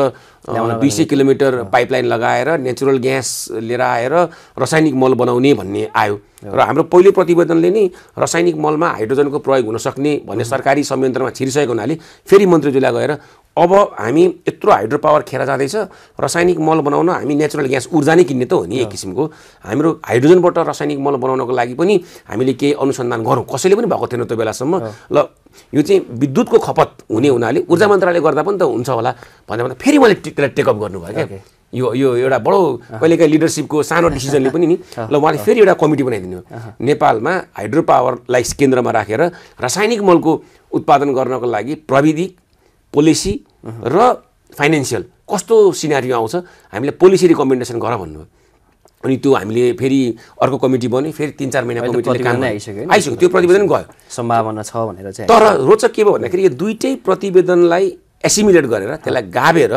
दुई सय किलोमिटर पाइपलाइन लगाएर नेचुरल ग्यास लिएर आएर रासायनिक मल बनाउने भन्ने आयो र हाम्रो पहिलो प्रतिवेदनले नै रासायनिक मलमा हाइड्रोजनको प्रयोग हुन सक्ने भन्ने सरकारी संयन्त्रमा छिरिसकेको हुनाले फेरि मन्त्रीज्यूलाई गएर अब हामी यत्रो हाइड्रो पावर खेर जाँदैछ रासायनिक मल बनाउन हामी नेचुरल ग्यास ऊर्जा नै किन्ने त हो नि एक किसिमको हाम्रो हाइड्रोजनबाट रासायनिक मल बनाउनको लागि पनि हामीले केही अनुसन्धान गरौँ कसैले पनि भएको थिएन त्यो बेलासम्म ल यो चाहिँ विद्युतको खपत हुने हुनाले ऊर्जा मन्त्रालयले गर्दा पनि त हुन्छ होला भन्दा भन्दा फेरि मैले त्यसलाई टेकअप गर्नुभयो क्या यो यो एउटा बडो कहिलेकाहीँ लिडरसिपको सानो डिसिजनले पनि नि ल उहाँले फेरि एउटा कमिटी बनाइदिनु नेपालमा हाइड्रो पावरलाई केन्द्रमा राखेर रासायनिक मलको उत्पादन गर्नको लागि प्रविधि पोलिसी र फाइनेन्सियल कस्तो सिनारियो आउँछ हामीले पोलिसी रिकमेन्डेसन गर भन्नुभयो अनि त्यो हामीले फेरि अर्को कमिटी बन्यो फेरि तीन चार महिना कमिटीले काम आइसक्यो आइसक्यो त्यो प्रतिवेदन गयो सम्भावना छ भनेर चाहिँ तर रोचक के भयो भन्दाखेरि यो दुईटै प्रतिवेदनलाई एसिमिलेट गरेर त्यसलाई गाभेर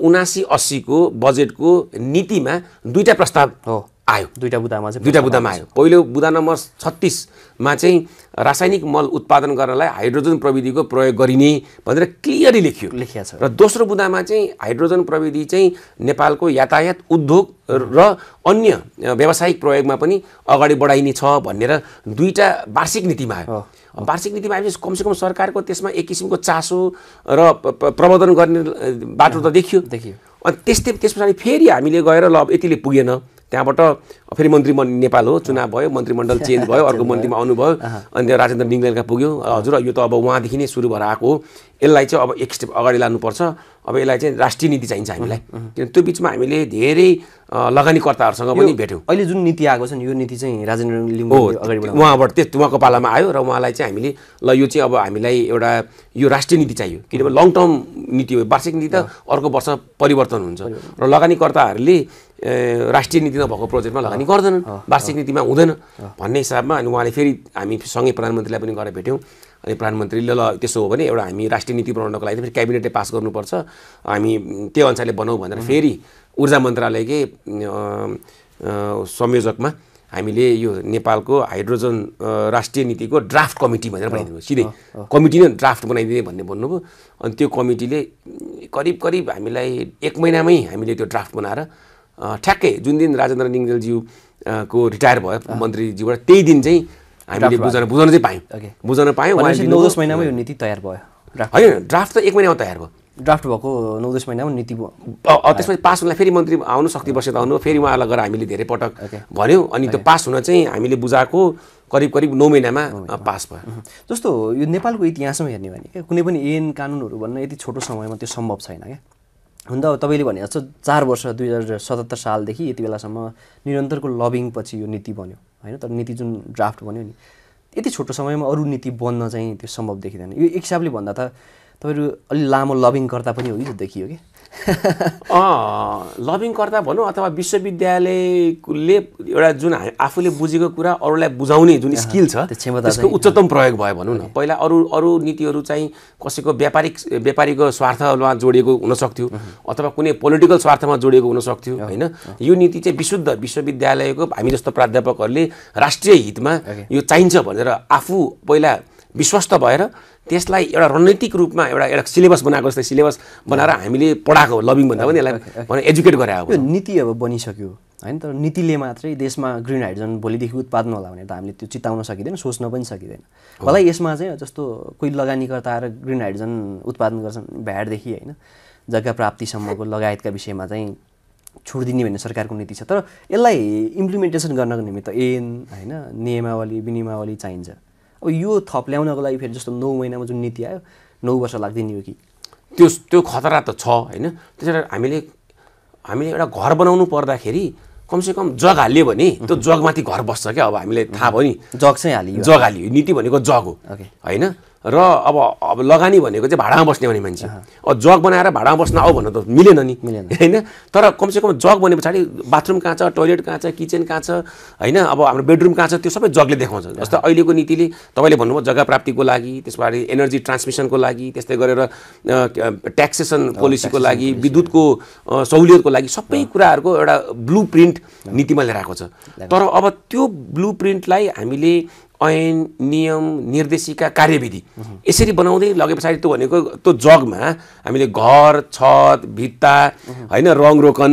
उनासी अस्सीको बजेटको नीतिमा दुईटा प्रस्ताव हो आयो दुईटा बुदामा चाहिँ दुईटा बुदामा आयो पहिलो बुदा नम्बर छत्तीसमा चाहिँ रासायनिक मल उत्पादन गर्नलाई हाइड्रोजन प्रविधिको प्रयोग गरिने भनेर क्लियरली लेखियो लेखिया छ र दोस्रो बुदामा चाहिँ हाइड्रोजन प्रविधि चाहिँ नेपालको यातायात उद्योग र अन्य व्यावसायिक प्रयोगमा पनि अगाडि बढाइने छ भनेर दुईटा वार्षिक नीतिमा आयो वार्षिक नीतिमा आएपछि कमसेकम सरकारको त्यसमा एक किसिमको चासो र प्रबोधन गर्ने बाटो त देखियो देखियो अनि त्यस्तै त्यस पछाडि फेरि हामीले गएर ल यतिले पुगेन त्यहाँबाट फेरि मन्त्रीमण्डल नेपाल हो चुनाव भयो मन्त्रीमण्डल चेन्ज भयो अर्को मन्त्रीमा आउनुभयो अनि त्यो राजेन्द्र निङ्गलेलका पुग्यो हजुर यो त अब उहाँदेखि नै सुरु भएर आएको हो यसलाई चाहिँ अब एक स्टेप अगाडि लानुपर्छ अब यसलाई चाहिँ राष्ट्रिय नीति चाहिन्छ हामीलाई किन त्यो बिचमा हामीले धेरै लगानीकर्ताहरूसँग पनि भेट्यौँ अहिले जुन नीति आएको छ नि यो नीति चाहिँ राजेन्द्र निङ्गलेलले अगाडि बढाउनु उहाँबाट त्यो उहाँको पालामा आयो र उहाँलाई चाहिँ हामीले ल यो चाहिँ अब हामीलाई एउटा यो राष्ट्रिय नीति चाहियो किनभने लङ टर्म नीति हो वार्षिक नीति त अर्को वर्ष परिवर्तन हुन्छ र लगानीकर्ताहरूले राष्ट्रिय नीति नभएको प्रोजेक्टमा लगानी गर्दैनन् वार्षिक नीतिमा हुँदैन भन्ने हिसाबमा अनि उहाँले फेरि हामी सँगै प्रधानमन्त्रीलाई पनि गएर भेट्यौँ अनि प्रधानमन्त्रीले ल त्यसो हो भने एउटा हामी राष्ट्रिय नीति बनाउनको लागि फेरि क्याबिनेटले पास गर्नुपर्छ हामी त्यो अनुसारले बनाऊ भनेर फेरि ऊर्जा मन्त्रालयकै संयोजकमा हामीले यो नेपालको हाइड्रोजन राष्ट्रिय नीतिको ड्राफ्ट कमिटी भनेर बनाइदिनु सिधै कमिटी नै ड्राफ्ट बनाइदिने भन्ने भन्नुभयो अनि त्यो कमिटीले करिब करिब हामीलाई एक महिनामै हामीले त्यो ड्राफ्ट बनाएर ठ्याक्कै जुन दिन राजेन्द्र निङदेल ज्यू को रिटायर भयो मन्त्री ज्यूबाट त्यही दिन चाहिँ हामीले बुझाउन बुझाउन चाहिँ पायौं बुझाउन पायौं उहाँले नौ दस महिनामा यो नीति तयार भयो हैन ड्राफ्ट त एक महिनामा तयार भयो ड्राफ्ट भएको नौ दस महिनामा नीति त्यसपछि पास हुनलाई फेरि मन्त्री आउनु शक्ति बसेत आउनु फेरि उहाँलाई गएर हामीले धेरै पटक भन्यौ अनि त्यो पास हुन चाहिँ हामीले बुझाएको करिब करिब नौ महिनामा पास भयो जस्तो यो नेपालको इतिहासमा हेर्ने भने के कुनै पनि एएन कानुनहरु भन्न यति छोटो समयमा त्यो सम्भव छैन के हुन त तपाईले भने जस्तो चार वर्ष दुई हजार सतहत्तर साल देखि यति बेलासम्म निरन्तरको लबिङ पछि यो नीति बन्यो हैन तर नीति जुन ड्राफ्ट बन्यो नि यति छोटो समयमा अरु नीति बन्न चाहिँ त्यो सम्भव देखिदैन यो एक हिसाबले भन्दा त तपाईहरु अलि लामो लबिङ कर्ता पनि हो कि देखियो के अ लबिङ कर्ता भन्नु अथवा विश्वविद्यालयले एउटा जुन आफूले बुझेको कुरा अरूलाई बुझाउने जुन स्किल छ त्यसको उच्चतम प्रयोग भयो भन्नु न पहिला अरू अरू नीतिहरु चाहिँ कसैको व्यापारिक व्यापारीको स्वार्थमा जोडिएको हुन सक्थ्यो अथवा कुनै पोलिटिकल स्वार्थमा जोडिएको हुन सक्थ्यो हैन यो नीति चाहिँ विशुद्ध विश्वविद्यालयको हामी जस्तो प्राध्यापकहरुले राष्ट्रिय हितमा यो चाहिन्छ भनेर आफू पहिला विश्वस्त भएर त्यसलाई एउटा रणनीतिक रूपमा एउटा एउटा सिलेबस बनाएको जस्तै सिलेबस बनाएर हामीले पढाको लबिङ भन्दा पनि यसलाई भने एजुकेट गराएको यो नीति अब बनिसक्यो हैन तर नीतिले मात्रै देशमा ग्रीन हाइड्रोजन भोलिदेखि उत्पादन होला भने त हामीले त्यो चिताउन सकिदैन सोच्न पनि सकिदैन होला यसमा चाहिँ जस्तो कोही लगानीकर्ता आएर ग्रीन हाइड्रोजन उत्पादन गर्छन् भ्याटदेखि हैन जग्गा प्राप्तिसम्मको लगायतका विषयमा चाहिँ छुट दिने भन्ने सरकारको नीति छ तर यसलाई इम्प्लिमेन्टेसन गर्नको निमित्त एएन हैन नियमावली विनियमावली चाहिन्छ अब यो थप ल्याउनको लागि फेरि जस्तो नौ महिनामा जुन नीति आयो नौ वर्ष लाग्दैन यो कि त्यो त्यो खतरा त छ हैन त्यसैले हामीले हामीले एउटा घर बनाउनु पर्दाखेरि कमसेकम जग हाल्यो भने त्यो जगमाथि घर बस्छ के अब हामीले थाहा भयो नि जग चाहिँ हालियो जग हालियो नीति भनेको जग हो हैन र अब अब लगानी भनेको चाहिँ भाडामा बस्ने भने मान्छे अब जग बनाएर भाडामा बस्न आउ भन्नु त मिलेन नि हैन तर कमसेकम जग बनेपछि बाथरुम कहाँ छ टोयलेट कहाँ छ किचन कहाँ छ हैन अब हाम्रो बेडरुम कहाँ छ त्यो सबै जगले देखाउँछ जस्तो अहिलेको नीतिले तपाईले भन्नुभयो जग्गा प्राप्तिको लागि त्यसबारे एनर्जी ट्रान्समिसनको लागि त्यस्तै गरेर ट्याक्सेसन पोलिसीको लागि विद्युतको सहुलियतको लागि सबै कुराहरुको एउटा ब्लुप्रिन्ट नीतिमा लिएर आएको छ तर अब त्यो ब्लुप्रिन्टलाई हामीले ऐन नियम निर्देशिका कार्यविधि यसरी बनाउँदै लगेपछि त्यो भनेको त्यो जगमा हामीले घर छत भित्ता हैन रङ रोकन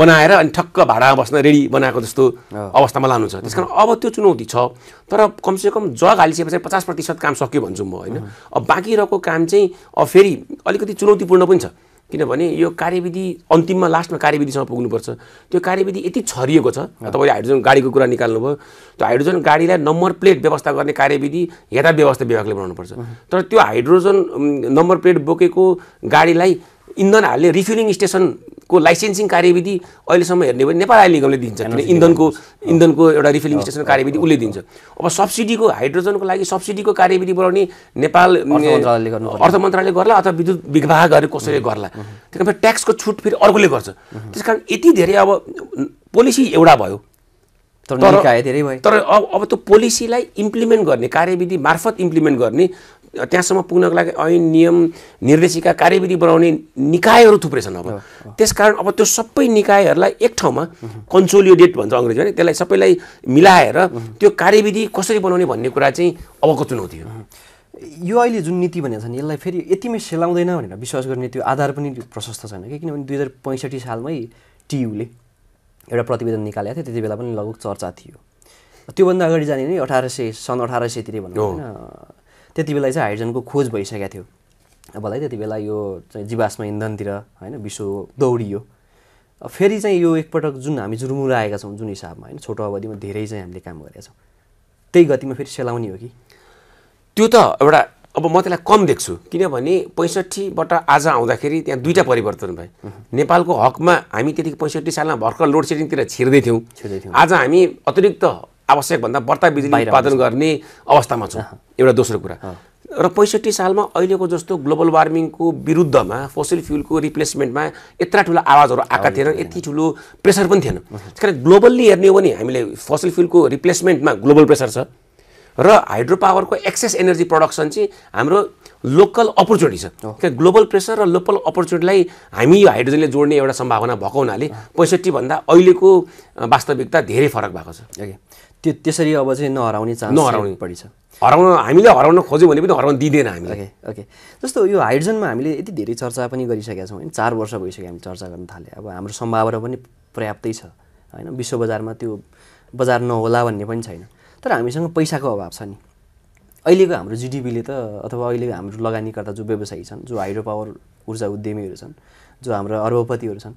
बनाएर अनि ठक्क भाडामा बस्न रेडी बनाएको जस्तो अवस्थामा लानु छ त्यसकारण अब त्यो चुनौती छ तर कमसेकम जग हालिसकेपछि पचास प्रतिशत काम सक्यो भन्छु म हैन अब बाँकी रहेको काम चाहिँ अब फेरि अलिकति चुनौतीपूर्ण पनि छ किनभने यो कार्यविधि अन्तिममा लास्टमा कार्यविधिसम्म पुग्नुपर्छ त्यो कार्यविधि यति छरिएको छ तपाईले हाइड्रोजन गाडीको कुरा निकाल्नुभयो त्यो हाइड्रोजन गाडीलाई नम्बर प्लेट व्यवस्था गर्ने कार्यविधि यता व्यवस्था विभागले बनाउनुपर्छ तर त्यो हाइड्रोजन नम्बर प्लेट बोकेको गाडीलाई इन्धन हाल्ने रिफ्युलिङ स्टेसनको लाइसेन्सिङ कार्यविधि अहिलेसम्म हेर्ने भने नेपाल आयल निगमले दिन्छ किन इन्धनको इन्धनको एउटा रिफ्युलिङ स्टेसन कार्यविधि उसले दिन्छ अब सब्सिडीको हाइड्रोजनको लागि सब्सिडीको कार्यविधि बनाउने नेपाल अर्थ मन्त्रालयले गर्ला अथवा विद्युत विभागहरू कसैले गर्ला त्यसकारण फेरि ट्याक्सको छुट फेरि अर्कोले गर्छ त्यसकारण यति धेरै अब पोलिसी एउटा भयो तर निकाय धेरै भयो तर अब अब त्यो पोलिसीलाई इम्प्लिमेन्ट गर्ने कार्यविधि मार्फत इम्प्लिमेन्ट गर्ने त्यहाँसम्म पुग्नको लागि ऐन नियम निर्देशिका कार्यविधि बनाउने निकायहरू थुप्रै छन् अब त्यसकारण अब त्यो सबै निकायहरूलाई एक ठाउँमा कन्सोलिडेट भन्छ अंग्रेजी भने त्यसलाई सबैलाई मिलाएर त्यो कार्यविधि कसरी बनाउने भन्ने कुरा चाहिँ अबको चुनौती हो यो अहिले जुन नीति भनेको छ नि यसलाई फेरि यतिमै सेलाउँदैन भनेर विश्वास गर्ने त्यो आधार पनि प्रशस्त छैन किनभने दुई हजार पैंसठी सालमै टियुले एउटा प्रतिवेदन निकालेको थियो त्यतिबेला पनि लगभग चर्चा थियो त्योभन्दा अगाडि जाने नि अठारह सय सन् अठारह सयतिर भन्नु होइन त्यति बेला चाहिँ हाइड्रोजनको खोज भइसक्या थियो अबलाई त्यति बेला यो चाहिँ जीवाश्म इन्धनतिर हैन विश्व दौडियो फेरि चाहिँ यो एकपटक जुन हामी जुर्मुराएका छौं जुन हिसाबमा हैन छोटो अवधिमा धेरै चाहिँ हामीले काम गरेका छौं त्यही गतिमा फेरि सेलाउनी हो कि त्यो त एउटा अब म त्यसलाई कम देख्छु किनभने पैंसठी बाट आज आउँदाखेरि त्यहाँ दुईटा परिवर्तन भए नेपालको हकमा हामी त्यतिकै पैंसठी सालमा भर्खर लोड सेडिङतिर छिर्दै थियौं आज हामी अतिरिक्त आवश्यक भन्दा बढ्ता बिजुली उत्पादन गर्ने अवस्थामा छ एउटा दोस्रो कुरा र पैंसठी सालमा अहिलेको जस्तो ग्लोबल वार्मिङको विरुद्धमा फोसिल फ्युलको रिप्लेसमेन्टमा यत्रा ठुलो आवाजहरु आका थिएन यति ठुलो प्रेसर पनि थिएन त्यसकारण ग्लोबल्ली हेर्ने हो भने हामीले फोसिल फ्युलको रिप्लेसमेन्टमा ग्लोबल प्रेसर छ र हाइड्रो पावरको एक्सेस एनर्जी प्रोडक्सन चाहिँ हाम्रो लोकल अपर्च्युनिटी छ के ग्लोबल प्रेसर र लोकल अपर्च्युनिटीलाई हामी यो हाइड्रोजनले जोड्ने एउटा सम्भावना भएको हुनाले पैंसठी भन्दा अहिलेको वास्तविकता धेरै फरक भएको छ त्यो त्यसरी अब चाहिँ नहराउने चान्स नहराउने पडी छ हराउन हामीले हराउन खोज्यो भने पनि हराउन दिदैन हामीले ओके ओके जस्तो यो हाइड्रोजनमा हामीले यति धेरै चर्चा पनि गरिसकेका छौं हैन चार वर्ष भइसक्यो हामी चर्चा गर्न थाले अब हाम्रो सम्भावना पनि पर्याप्तै छ हैन विश्व बजारमा त्यो बजार नहोला भन्ने पनि छैन तर हामीसँग पैसाको अभाव छ नि अहिलेको हाम्रो जीडीपीले त अथवा अहिलेको हाम्रो लगानीकर्ता जो व्यवसायी छन् जो हाइड्रो पावर ऊर्जा उद्यमीहरू छन् जो हाम्रो अर्बपतिहरू छन्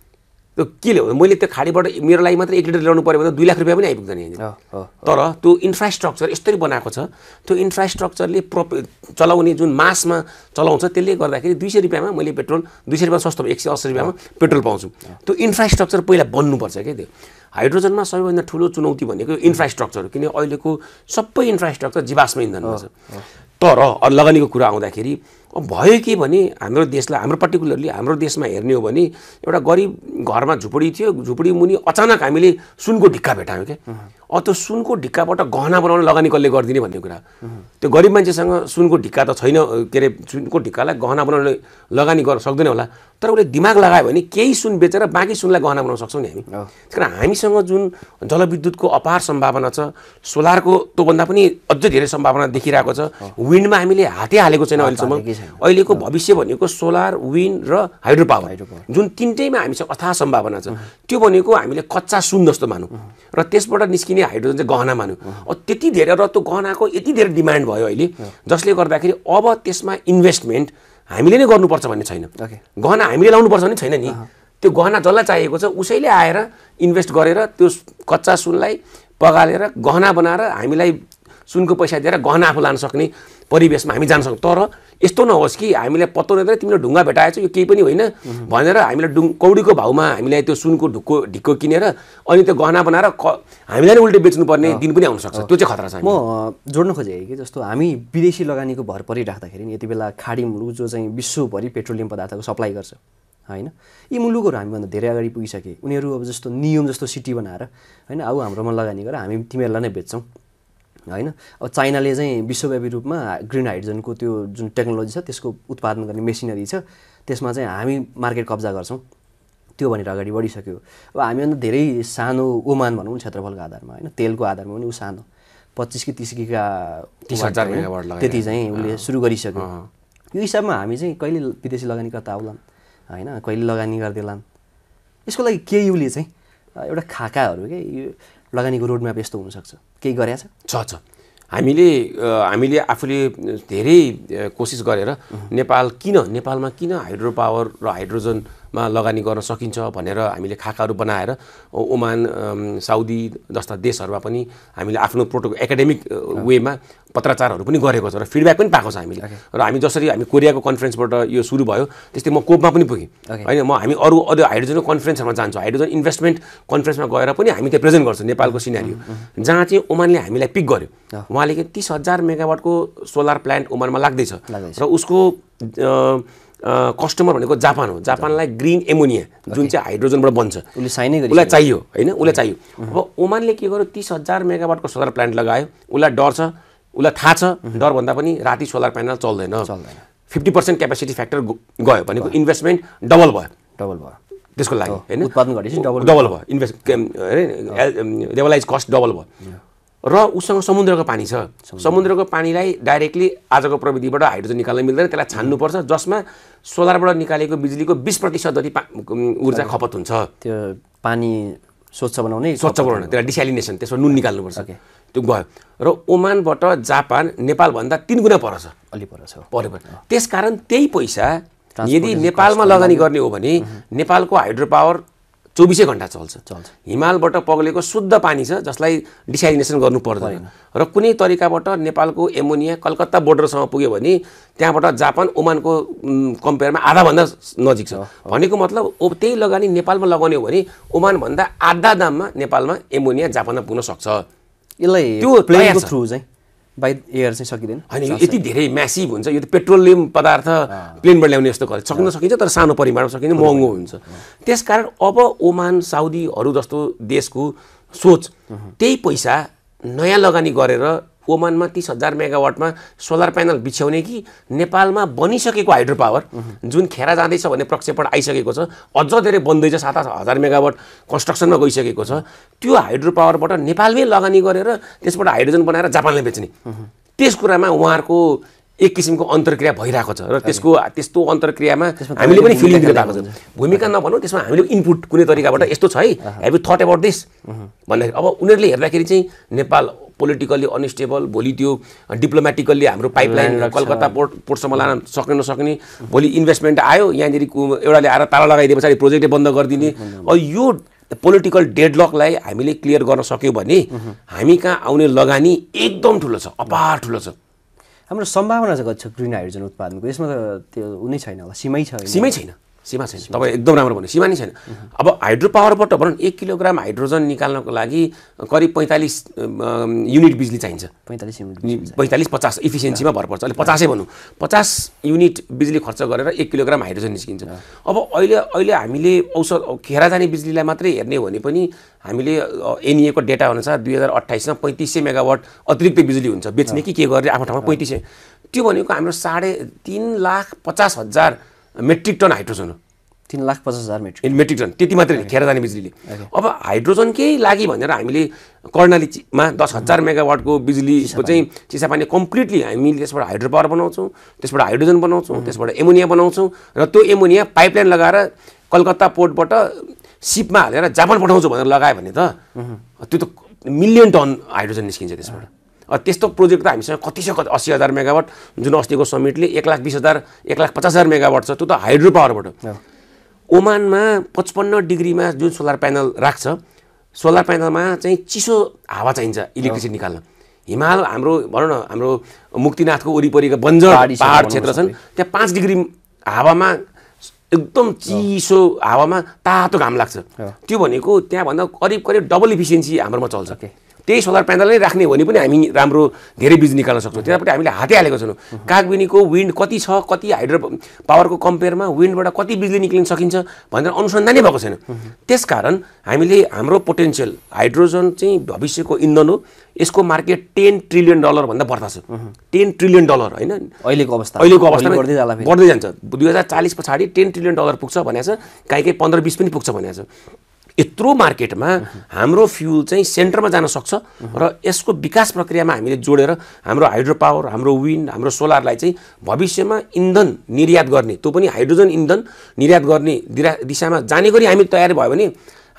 त्यो के हो मैले त्यो खाडीबाट मेरो लागि मात्र एक लिटर ल्याउनु पर्यो भने दुई लाख रुपैयाँ पनि आइपुग्दैन हैन तर त्यो इन्फ्रास्ट्रक्चर यसरी बनाएको छ त्यो इन्फ्रास्ट्रक्चरले चलाउने जुन मासमा चलाउँछ त्यसले गर्दाखेरि दुई सय रुपैयाँमा मैले पेट्रोल दुई सय रुपैयाँ सस्तो एक सय अस्सी रुपैयाँमा पेट्रोल पाउँछु त्यो इन्फ्रास्ट्रक्चर पहिला बन्नु पर्छ के त्यो हाइड्रोजनमा सबैभन्दा ठूलो चुनौती भनेको इन्फ्रास्ट्रक्चर किन अहिलेको सबै इन्फ्रास्ट्रक्चर जीवाश्म इन्धनमा छ तर अरु लगानीको कुरा आउँदाखेरि अब भयो के भने हाम्रो देशलाई हाम्रो पर्टिकुलरली हाम्रो देशमा हेर्ने हो भने एउटा गरिब घरमा झुपडी थियो झुपडी मुनि अचानक हामीले सुनको ढिक्का भेटायौ के अ त्यो सुनको ढिक्काबाट गहना बनाउन लगानी कसले गर्दिने भन्ने कुरा त्यो गरिब मान्छेसँग सुनको ढिक्का त छैन के रे सुनको ढिक्कालाई गहना बनाउन लगानी गर्न सक्दैन होला तर उले दिमाग लगायो भने केही सुन बेचेर बाकी सुनलाई गहना बनाउन सक्छौ नि हामी त्यसकारण हामीसँग जुन जलविद्युतको अपार सम्भावना छ सोलरको त्यो भन्दा पनि अझै धेरै सम्भावना देखिरहेको छ विन्डमा हामीले हाते हालेको छैन अहिलेसम्म अहिलेको भविष्य भनेको सोलर विन्ड र हाइड्रो पावर जुन तीनटैमा हामीसँग अथाह सम्भावना छ त्यो भनेको हामीले कच्चा सुन जस्तो मानौ र त्यसबाट निस्किने हाइड्रोजन चाहिँ गहना मानौ अ त्यति धेरै र त्यो गहनाको यति धेरै डिमान्ड भयो अहिले जसले गर्दाखेरि अब त्यसमा इन्भेस्टमेन्ट हामीले नै गर्नुपर्छ भन्ने छैन गहना हामीले लाउनुपर्छ भन्ने छैन नि त्यो गहना जसलाई चाहिएको छ उसैले आएर इन्भेस्ट गरेर त्यो कच्चा सुनलाई पगालेर गहना बनाएर हामीलाई सुनको पैसा दिएर गहना आफू लान सक्ने परिवेशमा हामी जान सक्छौं तर यस्तो नहोस् कि हामीलाई पत्तो नदेर तिमीले ढुङ्गा भेटाएछ यो केही पनि होइन भनेर हामीलाई डुङ कौडीको भाउमा हामीलाई त्यो सुनको ढुक्को ढिक्को किनेर अनि त्यो गहना बनाएर हामीलाई नै उल्टे बेच्नु पर्ने दिन पनि आउन सक्छ त्यो चाहिँ खतरा छ म जोड्न खोजेँ कि जस्तो हामी विदेशी लगानीको भर परिराख्दाखेरि नि यतिबेला खाडी मुलुक जो चाहिँ विश्वभरि पेट्रोलियम पदार्थको सप्लाई गर्छ हैन यी मुलुकहरु हामीभन्दा धेरै अगाडि पुगिसके उनीहरु अब जस्तो नियम जस्तो सिटी बनाएर हैन अब हाम्रोमा लगानी गरेर हामी तिमीहरुलाई नै बेच्छौं हैन अब चाइनाले चाहिँ विश्वव्यापी रूपमा ग्रीन हाइड्रोजनको त्यो जुन टेक्नोलोजी छ त्यसको उत्पादन गर्ने मेसिनरी छ त्यसमा चाहिँ हामी मार्केट कब्जा गर्छौं त्यो भनेर अगाडि बढिसक्यो अब हामीभन्दा धेरै सानो ओमान भनौँ क्षेत्रफलको आधारमा हैन तेलको आधारमा पनि उ सानो पच्चीस कि तीस किका तीस हजार मेगावाट लगाएर त्यति चाहिँ उले सुरु गरिसक्यो यो हिसाबमा हामी चाहिँ कहिले विदेशी लगानीकर्ता आउलान हैन कहिले लगानी गर्दैलान यसको लागि के युले चाहिँ एउटा खाकाहरु के लगानीको रोडम्याप यस्तो हुन सक्छ केही गरेया छ छ हामीले हामीले आफूले धेरै कोसिस गरेर नेपाल किन नेपालमा किन हाइड्रो पावर र हाइड्रोजनमा लगानी गर्न सकिन्छ भनेर हामीले खाकाहरू बनाएर ओमान साउदी जस्ता देशहरुमा पनि हामीले आफ्नो प्रोटोकल एकाडेमिक वेमा पत्रचारहरु पनि गरेको छ र फिडब्याक पनि पाएको छ हामीले र हामी जसरी हामी कोरियाको कन्फरेन्सबाट यो सुरु भयो त्यस्तै म कोपमा पनि पुगे हैन म हामी अरु अरु हाइड्रोजनको कन्फरेन्समा जान्छौ हाइड्रोजन इन्भेस्टमेन्ट कन्फरेन्समा गएर पनि हामी त्यहाँ प्रेजेन्ट गर्छौ नेपालको सिनेरियो जहाँ चाहिँ ओमानले हामीलाई पिक गर्यो उहाँले के तीस हजार मेगावाटको सोलर प्लान्ट ओमानमा लाग्दै छ र उसको कस्टमर भनेको जापान हो जापानलाई ग्रीन एमोनिया जुन चाहिँ हाइड्रोजनबाट बन्छ उले साइनै गर्छ उलाई चाहियो हैन उलाई चाहियो अब ओमानले के गर्यो तीस हजार मेगावाटको सोलर प्लान्ट लगायो उलाई डर छ उलाई थाहा छ डर भन्दा पनि राति सोलर प्यानल चल्दैन फिफ्टी पर्सेंट क्यापेसिटी फ्याक्टर गयो भनेको इन्भेस्टमेन्ट डबल भयो डबल भयो त्यसको लागि हैन उत्पादन गरेपछि डबल डबल भयो इन्भेस्ट लेभलाइज कस्ट डबल भयो र उसँग समुद्रको पानी छ समुद्रको पानीलाई डाइरेक्टली आजको प्रविधिबाट हाइड्रोजन निकाल्न मिल्दैन त्यसलाई छान्नु पर्छ जसमा सोलरबाट निकालेको बिजुलीको बीस प्रतिशत जति ऊर्जा खपत हुन्छ त्यो पानी स्वच्छ बनाउने स्वच्छ बनाउने त्यसलाई डिसेलिनेसन त्यसमा नुन निकाल्नु पर्छ त्यो गयो र ओमानबाट जापान नेपालभन्दा तीन गुणा पर छ अलि पर छ परेको त्यसकारण त्यही पैसा यदि नेपालमा लगानी गर्ने हो भने नेपालको हाइड्रो पावर चौबीसै घण्टा चल्छ चल्छ हिमालबाट पग्लेको शुद्ध पानी छ जसलाई डिसालिनेसन गर्नु पर्दैन र कुनै तरिकाबाट नेपालको एमोनिया कलकत्ता बोर्डरसम्म पुग्यो भने त्यहाँबाट जापान ओमानको कम्पेयरमा आधा भन्दा नजिक छ भनेको मतलब अब त्यही लगानी नेपालमा लगाउने हो भने ओमान भन्दा आधा दाममा नेपालमा एमोनिया जापानमा पुग्न सक्छ यसलाई प्लेन थ्रु चाहिँ बाइ एयर चाहिँ सकिदैन हैन यो यति धेरै म्यासिभ हुन्छ यो त पेट्रोलियम पदार्थ प्लेनबाट ल्याउने जस्तो गर्छ सक्न सकिन्छ तर सानो परिमाणमा सकिन्छ महँगो हुन्छ त्यसकारण अब ओमान साउदीहरु जस्तो देशको सोच त्यही पैसा नयाँ लगानी गरेर ओमानमा तीस हजार मेगावाटमा सोलर प्यानल बिछ्याउने कि नेपालमा बनिसकेको हाइड्रो पावर जुन खेरा जाँदैछ भन्ने प्रक्षेपण आइसकेको छ अझ धेरै बन्दैछ सात हजार मेगावाट कन्स्ट्रक्सनमा गइसकेको छ त्यो हाइड्रो पावरबाट नेपालमै लगानी गरेर त्यसबाट हाइड्रोजन बनाएर जापानले बेच्ने त्यस कुरामा उहाँहरुको एक किसिमको अन्तरक्रिया भइराको छ र त्यसको त्यस्तो अन्तरक्रियामा हामीले पनि फिलिङ गरिरहेको छ भूमिका नभनौ त्यसमा हामीले इनपुट कुनै तरिकाबाट यस्तो छ है have you thought about this भन्दाखेरि अब उनीहरुले हेर्दाखेरि चाहिँ नेपाल पोलिटिकली अनस्टेबल भोलि त्यो डिप्लोमेटिकली हाम्रो पाइपलाइन कलकत्ता पोर्ट पोर्टसम्म लान सक्न नसक्ने भोलि इन्भेस्टमेन्ट आयो यहाँनेरि एउटाले आएर ताला लगाइदिएपछि प्रोजेक्टै बन्द गर्दिने अब यो पोलिटिकल डेडलकलाई हामीले क्लियर गर्न सक्यौ भने हामी कहाँ आउने लगानी एकदम ठूलो छ अपार ठूलो छ हाम्रो सम्भावना चाहिँ कति छ ग्रीन हाइड्रोजन उत्पादनको यसमा त त्यो उनी छैन होला सीमै छ सीमै छैन सीमा छैन तपाईं एकदम राम्रो भन्नु सीमा नै छैन अब हाइड्रो पावरबाट भनौं एक किलोग्राम हाइड्रोजन निकाल्नको लागि करिब पैंतालीस युनिट बिजुली चाहिन्छ पैंतालीस युनिट पैंतालीस पचास एफिसिएन्सीमा भर पर्छ अहिले पचास भनौं पचास युनिट बिजुली खर्च गरेर एक किलोग्राम हाइड्रोजन निस्किन्छ अब अहिले अहिले हामीले औषध खेरा जाने बिजुलीलाई मात्रै हेर्ने हो भने पनि हामीले एनईए को डेटा अनुसार दुई हजार अट्ठाइस मा पैंतीस सय मेगावाट अतिरिक्त बिजुली हुन्छ बेच्ने कि के गर्ने आफ्नो ठाउँमा पैंतीस सय त्यो भनेको हाम्रो साढे तीन लाख पचास हजार मेट्रिक टन हाइड्रोजन हो तीन लाख पचास हजार मेट्रिक मेट्रिक टन त्यति मात्रै खेर जाने बिजुलीले अब हाइड्रोजनकै लागि भनेर हामीले कर्णालीमा दस हजार मेगावाटको बिजुलीको चाहिँ चिसापानी कम्प्लिटली हामीले त्यसबाट हाइड्रो पावर बनाउँछौँ त्यसबाट हाइड्रोजन बनाउँछौँ त्यसबाट एमोनिया बनाउँछौँ र त्यो एमोनिया पाइपलाइन लगाएर कलकत्ता पोर्टबाट सिपमा हालेर जापान पठाउँछौँ भनेर लगायो भने त त्यो त मिलियन टन हाइड्रोजन निस्किन्छ त्यसबाट त्यस्तो प्रोजेक्ट त हामीसँग कति छ अस्सी हजार मेगावाट जुन अस्तिको समिटले एक लाख बीस हजार एक लाख पचास हजार मेगावाट छ त्यो त हाइड्रो पावरबाट ओमानमा पचपन्न डिग्रीमा जुन सोलर प्यानल राख्छ सोलर प्यानलमा चाहिँ चिसो हावा चाहिन्छ इलेक्ट्रिसिटी निकाल्न हिमाल हाम्रो भनौं न हाम्रो मुक्तिनाथको वरिपरिका बन्जर पहाड क्षेत्र छन् त्यहाँ पाँच डिग्री हावामा एकदम चिसो हावामा तातो घाम लाग्छ त्यो भनेको त्यहाँ भन्दा करिब करिब डबल एफिसिएन्सी हाम्रोमा चल्छ त्यही सोलर प्यानल नै राख्ने भने पनि हामी राम्रो धेरै बिजुली निकाल्न सक्छौं त्यसपछि हामीले हातै हालेको छैनौं कागबिनीको विन्ड कति छ कति हाइड्रो पावरको कम्पेयरमा विन्डबाट कति बिजुली निक्लिन सकिन्छ भनेर अनुसन्धान नै भएको छैन त्यसकारण हामीले हाम्रो पोटेन्शियल हाइड्रोजन चाहिँ भविष्यको इन्धन हो यसको मार्केट दस ट्रिलियन डलर भन्दा बढ्ता छ दस ट्रिलियन डलर हैन अहिलेको अवस्था अहिलेको अवस्थामा बढ्दै जाला फेरि बढ्दै जान्छ दुई हजार चालीस पछाडि दस ट्रिलियन डलर पुग्छ भनेछ काहीकै पन्ध्र बीस पनि पुग्छ भनेछ यत्रो मार्केटमा हाम्रो फ्यूल चाहिँ सेन्टरमा जान सक्छ र यसको विकास प्रक्रियामा हामीले जोडेर हाम्रो हाइड्रो पावर हाम्रो विन्ड हाम्रो सोलरलाई चाहिँ भविष्यमा इन्धन निर्यात गर्ने त्यो पनि हाइड्रोजन इन्धन निर्यात गर्ने दिशामा जाने गरी हामी तयार भयो भने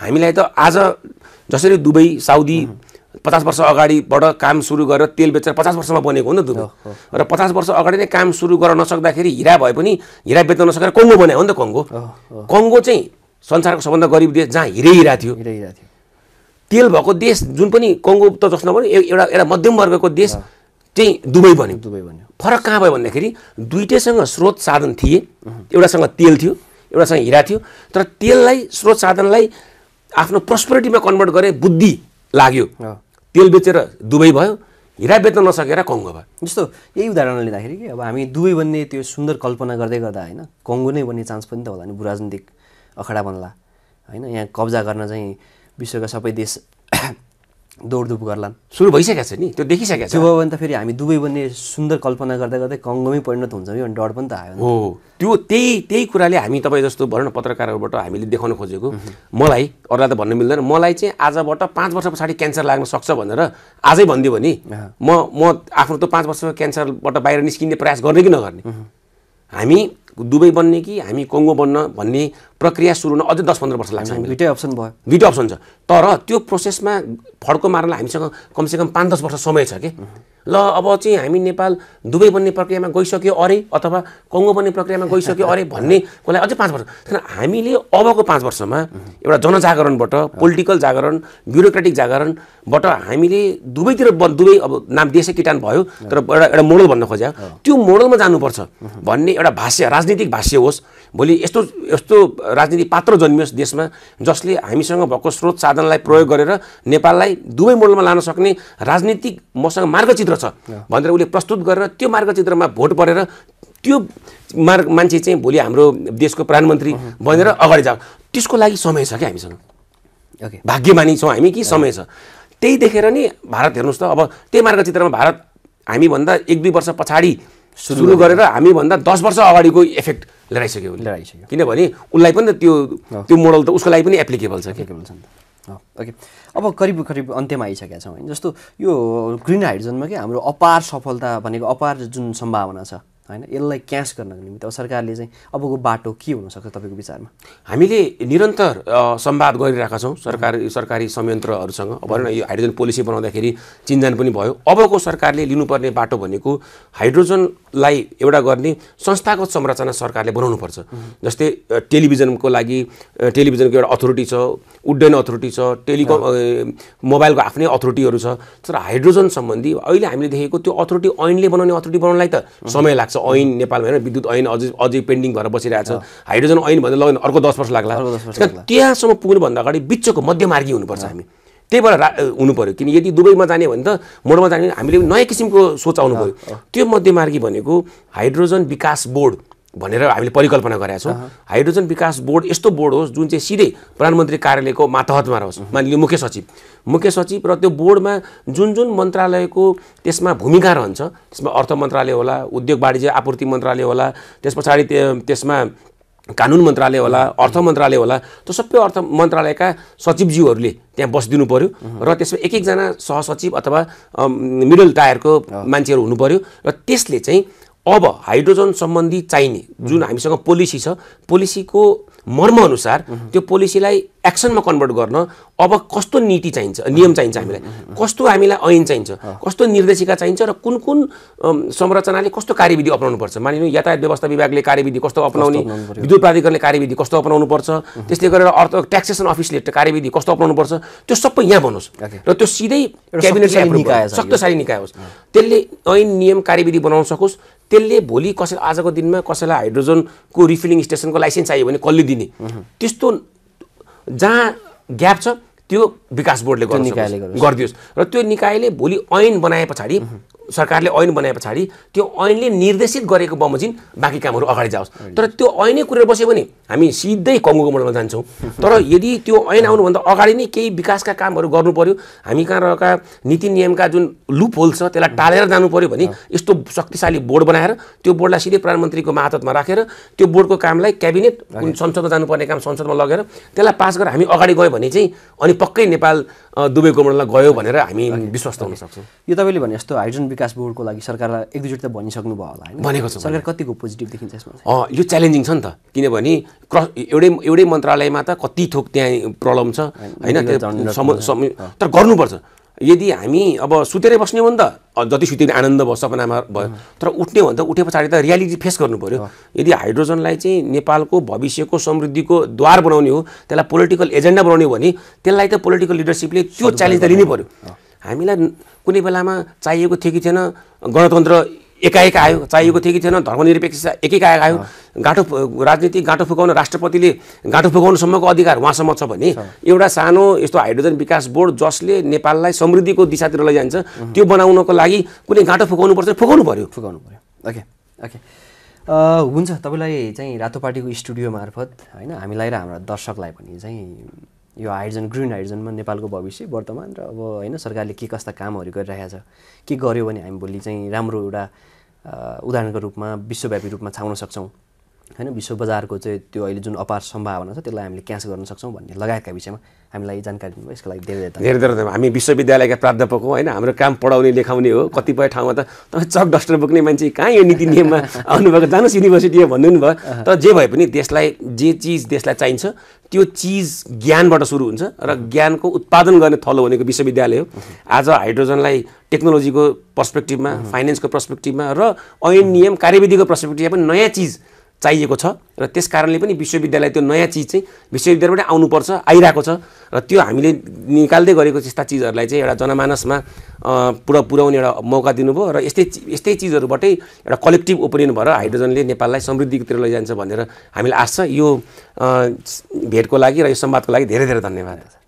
हामीलाई त आज जसरी दुबई साउदी पचास वर्ष अगाडिबाट काम सुरु गरेर तेल बेचेर पचास वर्षमा बनेको हो नि दुबई र पचास वर्ष अगाडि नै काम सुरु गर्न नसक्दाखेरि हीरा भए पनि हीरा बेच्न नसकेर कङ्गो बनायो हो नि त कङ्गो कङ्गो चाहिँ संसारको सबभन्दा गरिब देश जहाँ हिरै हिरा थियो तेल भएको देश जुन पनि कङ्गो त जस्तो नभने एउटा एउटा मध्यम वर्गको देश चाहिँ दुबई बन्यो दुबई बन्यो फरक कहाँ भयो भन्दाखेरि दुईटैसँग स्रोत साधन थिए एउटासँग तेल थियो एउटासँग हिरा थियो तर तेललाई स्रोत साधनलाई आफ्नो प्रोस्पेरिटीमा कन्भर्ट गरे बुद्धि लाग्यो तेल बेचेर दुबई भयो हिरा बेच्न नसकेर कङ्गो भयो जस्तो यही उदाहरण लिँदाखेरि कि अब हामी दुबई बन्ने त्यो सुन्दर कल्पना गर्दै गर्दा हैन कङ्गो नै बन्ने चान्स पनि त होला नि भूराजनीतिक अखडा बनला हैन यहाँ कब्जा गर्न चाहिँ विश्वका सबै देश दौडधुप गर्लान सुरु भइसकेको छ नि त्यो देखिसकेको छ त्यो भने त फेरि हामी दुबई बन्ने सुन्दर कल्पना गर्दै गर्दै कङ्गोमै परिणत हुन्छ नि डर पनि त आयो हो त्यो त्यही त्यही कुराले हामी तपाईं जस्तो भन्न पत्रकारहरुबाट हामीले देखाउन खोजेको मलाई अरूलाई त भन्न मिल्दैन मलाई चाहिँ आजबाट पाँच वर्ष पछाडी क्यान्सर लाग्न सक्छ भनेर आजै भन्दियो भने म म आफ्नो त पाँच वर्षको क्यान्सरबाट बाहिर निस्किने प्रयास गर्ने कि नगर्ने हामी दुबई बन्ने कि हामी कोंगो बन्न भन्ने प्रक्रिया सुरु हुन अझै दस पन्ध्र वर्ष लाग्छ। दुईटै अप्सन भयो, दुईटै अप्सन छ, तर त्यो प्रोसेसमा फड्को मार्नलाई हामीसँग कमसेकम पाँच दस वर्ष समय छ के। ल अब चाहिँ हामी नेपाल दुबई बन्ने प्रक्रियामा गइसक्यो अरे अथवा कोंगो बन्ने प्रक्रियामा गइसक्यो अरे भन्ने कोलाई अझै पाँच वर्ष छैन। हामीले अबको पाँच वर्षमा एउटा जनजागरणबाट, पोलिटिकल जागरण, ब्युरोक्रेटिक जागरणबाट हामीले दुबईतिर दुबई अब नाम देशै किटान भयो तर एउटा एउटा मोडल भन्न खोज्या, त्यो मोडलमा जानुपर्छ भन्ने एउटा भाष्य, राजनीतिक भाष्य होस्, भोलि यस्तो यस्तो राजनीतिक पात्र जन्मियोस् देशमा जसले हामीसँग भएको स्रोत साधनलाई प्रयोग गरेर नेपाललाई दुवै मोडलमा लान सक्ने राजनीतिक मसँग मार्गचित्र छ भनेर उले प्रस्तुत गरेर त्यो मार्गचित्रमा भोट परेर त्यो मार्ग मान्छे चाहिँ भोलि हाम्रो देशको प्रधानमन्त्री बनेर अगाडि जाओ, त्यसको लागि समय छ के हामीसँग। ओके, भाग्यमानी छौँ हामी कि समय छ। त्यही देखेर नि भारत हेर्नुहोस् त, अब त्यही मार्गचित्रमा भारत हामीभन्दा एक दुई वर्ष पछाडि सुरु गरेर हामीभन्दा दस वर्ष अगाडिको इफेक्ट ल्याइसक्यो ल्याइसक्यो किनभने उसलाई पनि त्यो त्यो मोडल त उसको लागि पनि एप्लिकेबल छ के। ओके, अब करिब करिब अन्त्यमा आइसकेका छौँ होइन। जस्तो यो ग्रिन हाइड्रोजनमा के हाम्रो अपार सफलता भनेको अपार जुन सम्भावना छ होइन, यसलाई क्यास गर्नको निमित्त सरकारले चाहिँ अबको बाटो के हुनसक्छ तपाईँको विचारमा? हामीले निरन्तर संवाद गरिरहेका छौँ सरकारी सरकारी संयन्त्रहरूसँग। अब भनौँ न यो हाइड्रोजन पोलिसी बनाउँदाखेरि चिन्जान पनि भयो। अबको सरकारले लिनुपर्ने बाटो भनेको हाइड्रोजनलाई एउटा गर्ने संस्थागत संरचना सरकारले बनाउनुपर्छ। जस्तै टेलिभिजनको लागि टेलिभिजनको एउटा अथोरिटी छ, उड्डयन अथोरिटी छ, टेलिकम मोबाइलको आफ्नै अथोरिटीहरू छ, तर हाइड्रोजन सम्बन्धी अहिले हामीले देखेको त्यो अथोरिटी ऐनले बनाउने अथोरिटी बनाउनलाई त समय लाग्छ। ऐन नेपालमा होइन, विद्युत ऐन अझै अझै पेन्डिङ भएर बसिरहेको छ। हाइड्रोजन ऐन भन्दा लगाउन अर्को दस वर्ष लाग्ला। त्यहाँसम्म पुग्नुभन्दा अगाडि बिचको मध्यमार्गी हुनुपर्छ हामी, त्यही भएर हुनु पऱ्यो। किन यदि दुबईमा जाने भने त मोडमा जाने हामीले नयाँ किसिमको सोच आउनु पऱ्यो। त्यो मध्यमार्गी भनेको हाइड्रोजन विकास बोर्ड भनेर हामीले परिकल्पना गरेका छौँ। हाइड्रोजन विकास बोर्ड यस्तो बोर्ड होस् जुन चाहिँ सिधै प्रधानमन्त्री कार्यालयको मातहतमा रहोस्, मानिलिउँ मुख्य सचिव मुख्य सचिव र त्यो बोर्डमा जुन जुन मन्त्रालयको त्यसमा भूमिका रहन्छ, त्यसमा अर्थ मन्त्रालय होला, उद्योग वाणिज्य आपूर्ति मन्त्रालय होला, त्यस पछाडि त्यसमा कानुन मन्त्रालय होला, अर्थ मन्त्रालय होला, त्यो सबै अर्थ मन्त्रालयका सचिवज्यूहरूले त्यहाँ बसिदिनु पऱ्यो र त्यसमा एक एकजना सहसचिव अथवा मिडल टायरको मान्छेहरू हुनु पऱ्यो। र त्यसले चाहिँ अब हाइड्रोजन सम्बन्धी चाहिने जुन हामीसँग पोलिसी छ, पोलिसीको मर्मअनुसार त्यो पोलिसीलाई एक्सनमा कन्भर्ट गर्न अब कस्तो नीति चाहिन्छ, नियम चाहिन्छ, हामीलाई कस्तो हामीलाई ऐन चाहिन्छ, कस्तो निर्देशिका चाहिन्छ र कुन कुन संरचनाले कस्तो कार्यविधि अपनाउनुपर्छ। मानिलिउँ यातायात व्यवस्था विभागले कार्यविधि कस्तो अपनाउने, विद्युत प्राधिकरणले कार्यविधि कस्तो अपनाउनुपर्छ, त्यसले गरेर अर्थ ट्याक्सेसन अफिसले कार्यविधि कस्तो अपनाउनुपर्छ, त्यो सबै यहाँ बनाउँछ र त्यो सिधै क्याबिनेटले निकाय शक्तिशाली निकाय होस्। त्यसले ऐन नियम कार्यविधि बनाउन सकोस्। त्यसले भोलि कसै आजको दिनमा कसैलाई हाइड्रोजनको रिफिलिङ स्टेसनको लाइसेन्स चाहियो भने कसले दिने, त्यस्तो जहाँ ग्याप छ त्यो विकास बोर्डले गरिदियोस् र त्यो निकायले भोलि ऐन बनाए पछाडि, सरकारले ऐन बनाए पछाडि त्यो ऐनले निर्देशित गरेको बमोजिम बाँकी कामहरू अगाडि जाओस्। तर त्यो ऐनै कुरेर बस्यो भने हामी सिधै कङ्गोको मोडलमा जान्छौँ। तर यदि त्यो ऐन आउनुभन्दा अगाडि नै केही विकासका कामहरू गर्नु पऱ्यो, हामी कहाँ रहेका नीति नियमका जुन लुप होल छ त्यसलाई टालेर जानु पऱ्यो भने यस्तो शक्तिशाली बोर्ड बनाएर त्यो बोर्डलाई सिधै प्रधानमन्त्रीको मातहतमा राखेर त्यो बोर्डको कामलाई क्याबिनेट, संसदमा जानुपर्ने काम संसदमा लगेर त्यसलाई पास गरेर हामी अगाडि गयो भने चाहिँ अनि पक्कै नेपाल दुबईको मोडलमा गयो भनेर हामी विश्वस्त हुन सक्छौँ। यो तपाईँले भने जस्तो हाइड्रोजन विकास बोर्डको लागि सरकारलाई एक दुईचोटि त भनिसक्नु भयो होला होइन, भनेको छ। सरकार कतिको पोजिटिभ देखिन्छ यसमा? अँ, यो च्यालेन्जिङ छ नि त, किनभने क्रस एउटै एउटै मन्त्रालयमा त कति थोक त्यहाँ प्रब्लम छ होइन, तर गर्नुपर्छ। यदि हामी अब सुतेरै बस्ने हो भने त जति सुतेर आनन्द भयो, सपनामा भयो, तर उठ्ने हो भने त उठे पछाडि त रियालिटी फेस गर्नु पऱ्यो। यदि हाइड्रोजनलाई चाहिँ नेपालको भविष्यको समृद्धिको द्वार बनाउने हो, त्यसलाई पोलिटिकल एजेन्डा बनाउने हो भने त्यसलाई त पोलिटिकल लिडरसिपले त्यो च्यालेन्ज त लिनै पऱ्यो। हामीलाई कुनै बेलामा चाहिएको थियो कि थिएन, गणतन्त्र एकाएक आयो, चाहिएको थियो कि थिएन, धर्मनिरपेक्षता एकाएक आयो, गाँठो राजनीति गाँठो फुकाउन राष्ट्रपतिले गाँठो फुकाउनुसम्मको अधिकार उहाँसम्म छ भने एउटा सानो यस्तो हाइड्रोजन विकास बोर्ड जसले नेपाललाई समृद्धिको दिशातिर लैजान्छ त्यो बनाउनको लागि कुनै गाँठो फुकाउनुपर्छ, फुकाउनु पऱ्यो फुकाउनु पऱ्यो ओके ओके हुन्छ। तपाईँलाई चाहिँ रातोपाटीको स्टुडियो मार्फत होइन हामीलाई र हाम्रा दर्शकलाई पनि चाहिँ यो हाइड्रोजन ग्रिन हाइड्रोजनमा नेपालको भविष्य वर्तमान र अब होइन सरकारले के कस्ता कामहरू गरिरहेको छ, के गर्यो भने हामी भोलि चाहिँ राम्रो एउटा उदाहरणको रूपमा विश्वव्यापी रूपमा छाउन सक्छौँ हैन विश्व बजारको चाहिँ त्यो अहिले जुन अपार सम्भावना छ त्यसलाई हामीले क्याच गर्न सक्छौँ भन्ने लगायतका विषयमा हामीलाई जानकारी दिनुभयो यसको लागि धेरै धेरै धन्यवाद। हामी विश्वविद्यालयका प्राध्यापक हो हैन, हाम्रो काम पढाउने लेखाउने हो। कतिपय ठाउँमा त चक डस्टर बोक्ने मान्छे कहाँ यो नीति नियममा आउनुभएको जानुस् युनिभर्सिटी हो भन्नु भयो। तर जे भए पनि देशलाई जे चीज देशलाई चाहिन्छ त्यो चीज ज्ञानबाट सुरु हुन्छ र ज्ञानको उत्पादन गर्ने थलो भनेको विश्वविद्यालय हो। आज हाइड्रोजनलाई टेक्नोलोजीको पर्सपेक्टिभमा, फाइनान्सको पर्सपेक्टिभमा र ऐन नियम कार्यविधिको पर्सपेक्टिभमा पनि नयाँ चीज चाहिएको छ र त्यसकारणले पनि विश्वविद्यालय त्यो नयाँ चीज चाहिँ विश्वविद्यालयबाट आउनुपर्छ, आइरहेको छ र त्यो हामीले निकाल्दै गरेको त्यस्ता चिजहरूलाई चाहिँ एउटा जनमानसमा पुरा पुर्याउने एउटा मौका दिनुभयो र यस्तै यस्तै चिजहरूबाटै एउटा कलेक्टिभ ओपिनियन भएर हाइड्रोजनले नेपाललाई समृद्धितिर लैजान्छ भनेर हामीलाई आशा छ। यो भेटको लागि र यो संवादको लागि धेरै धेरै धन्यवाद।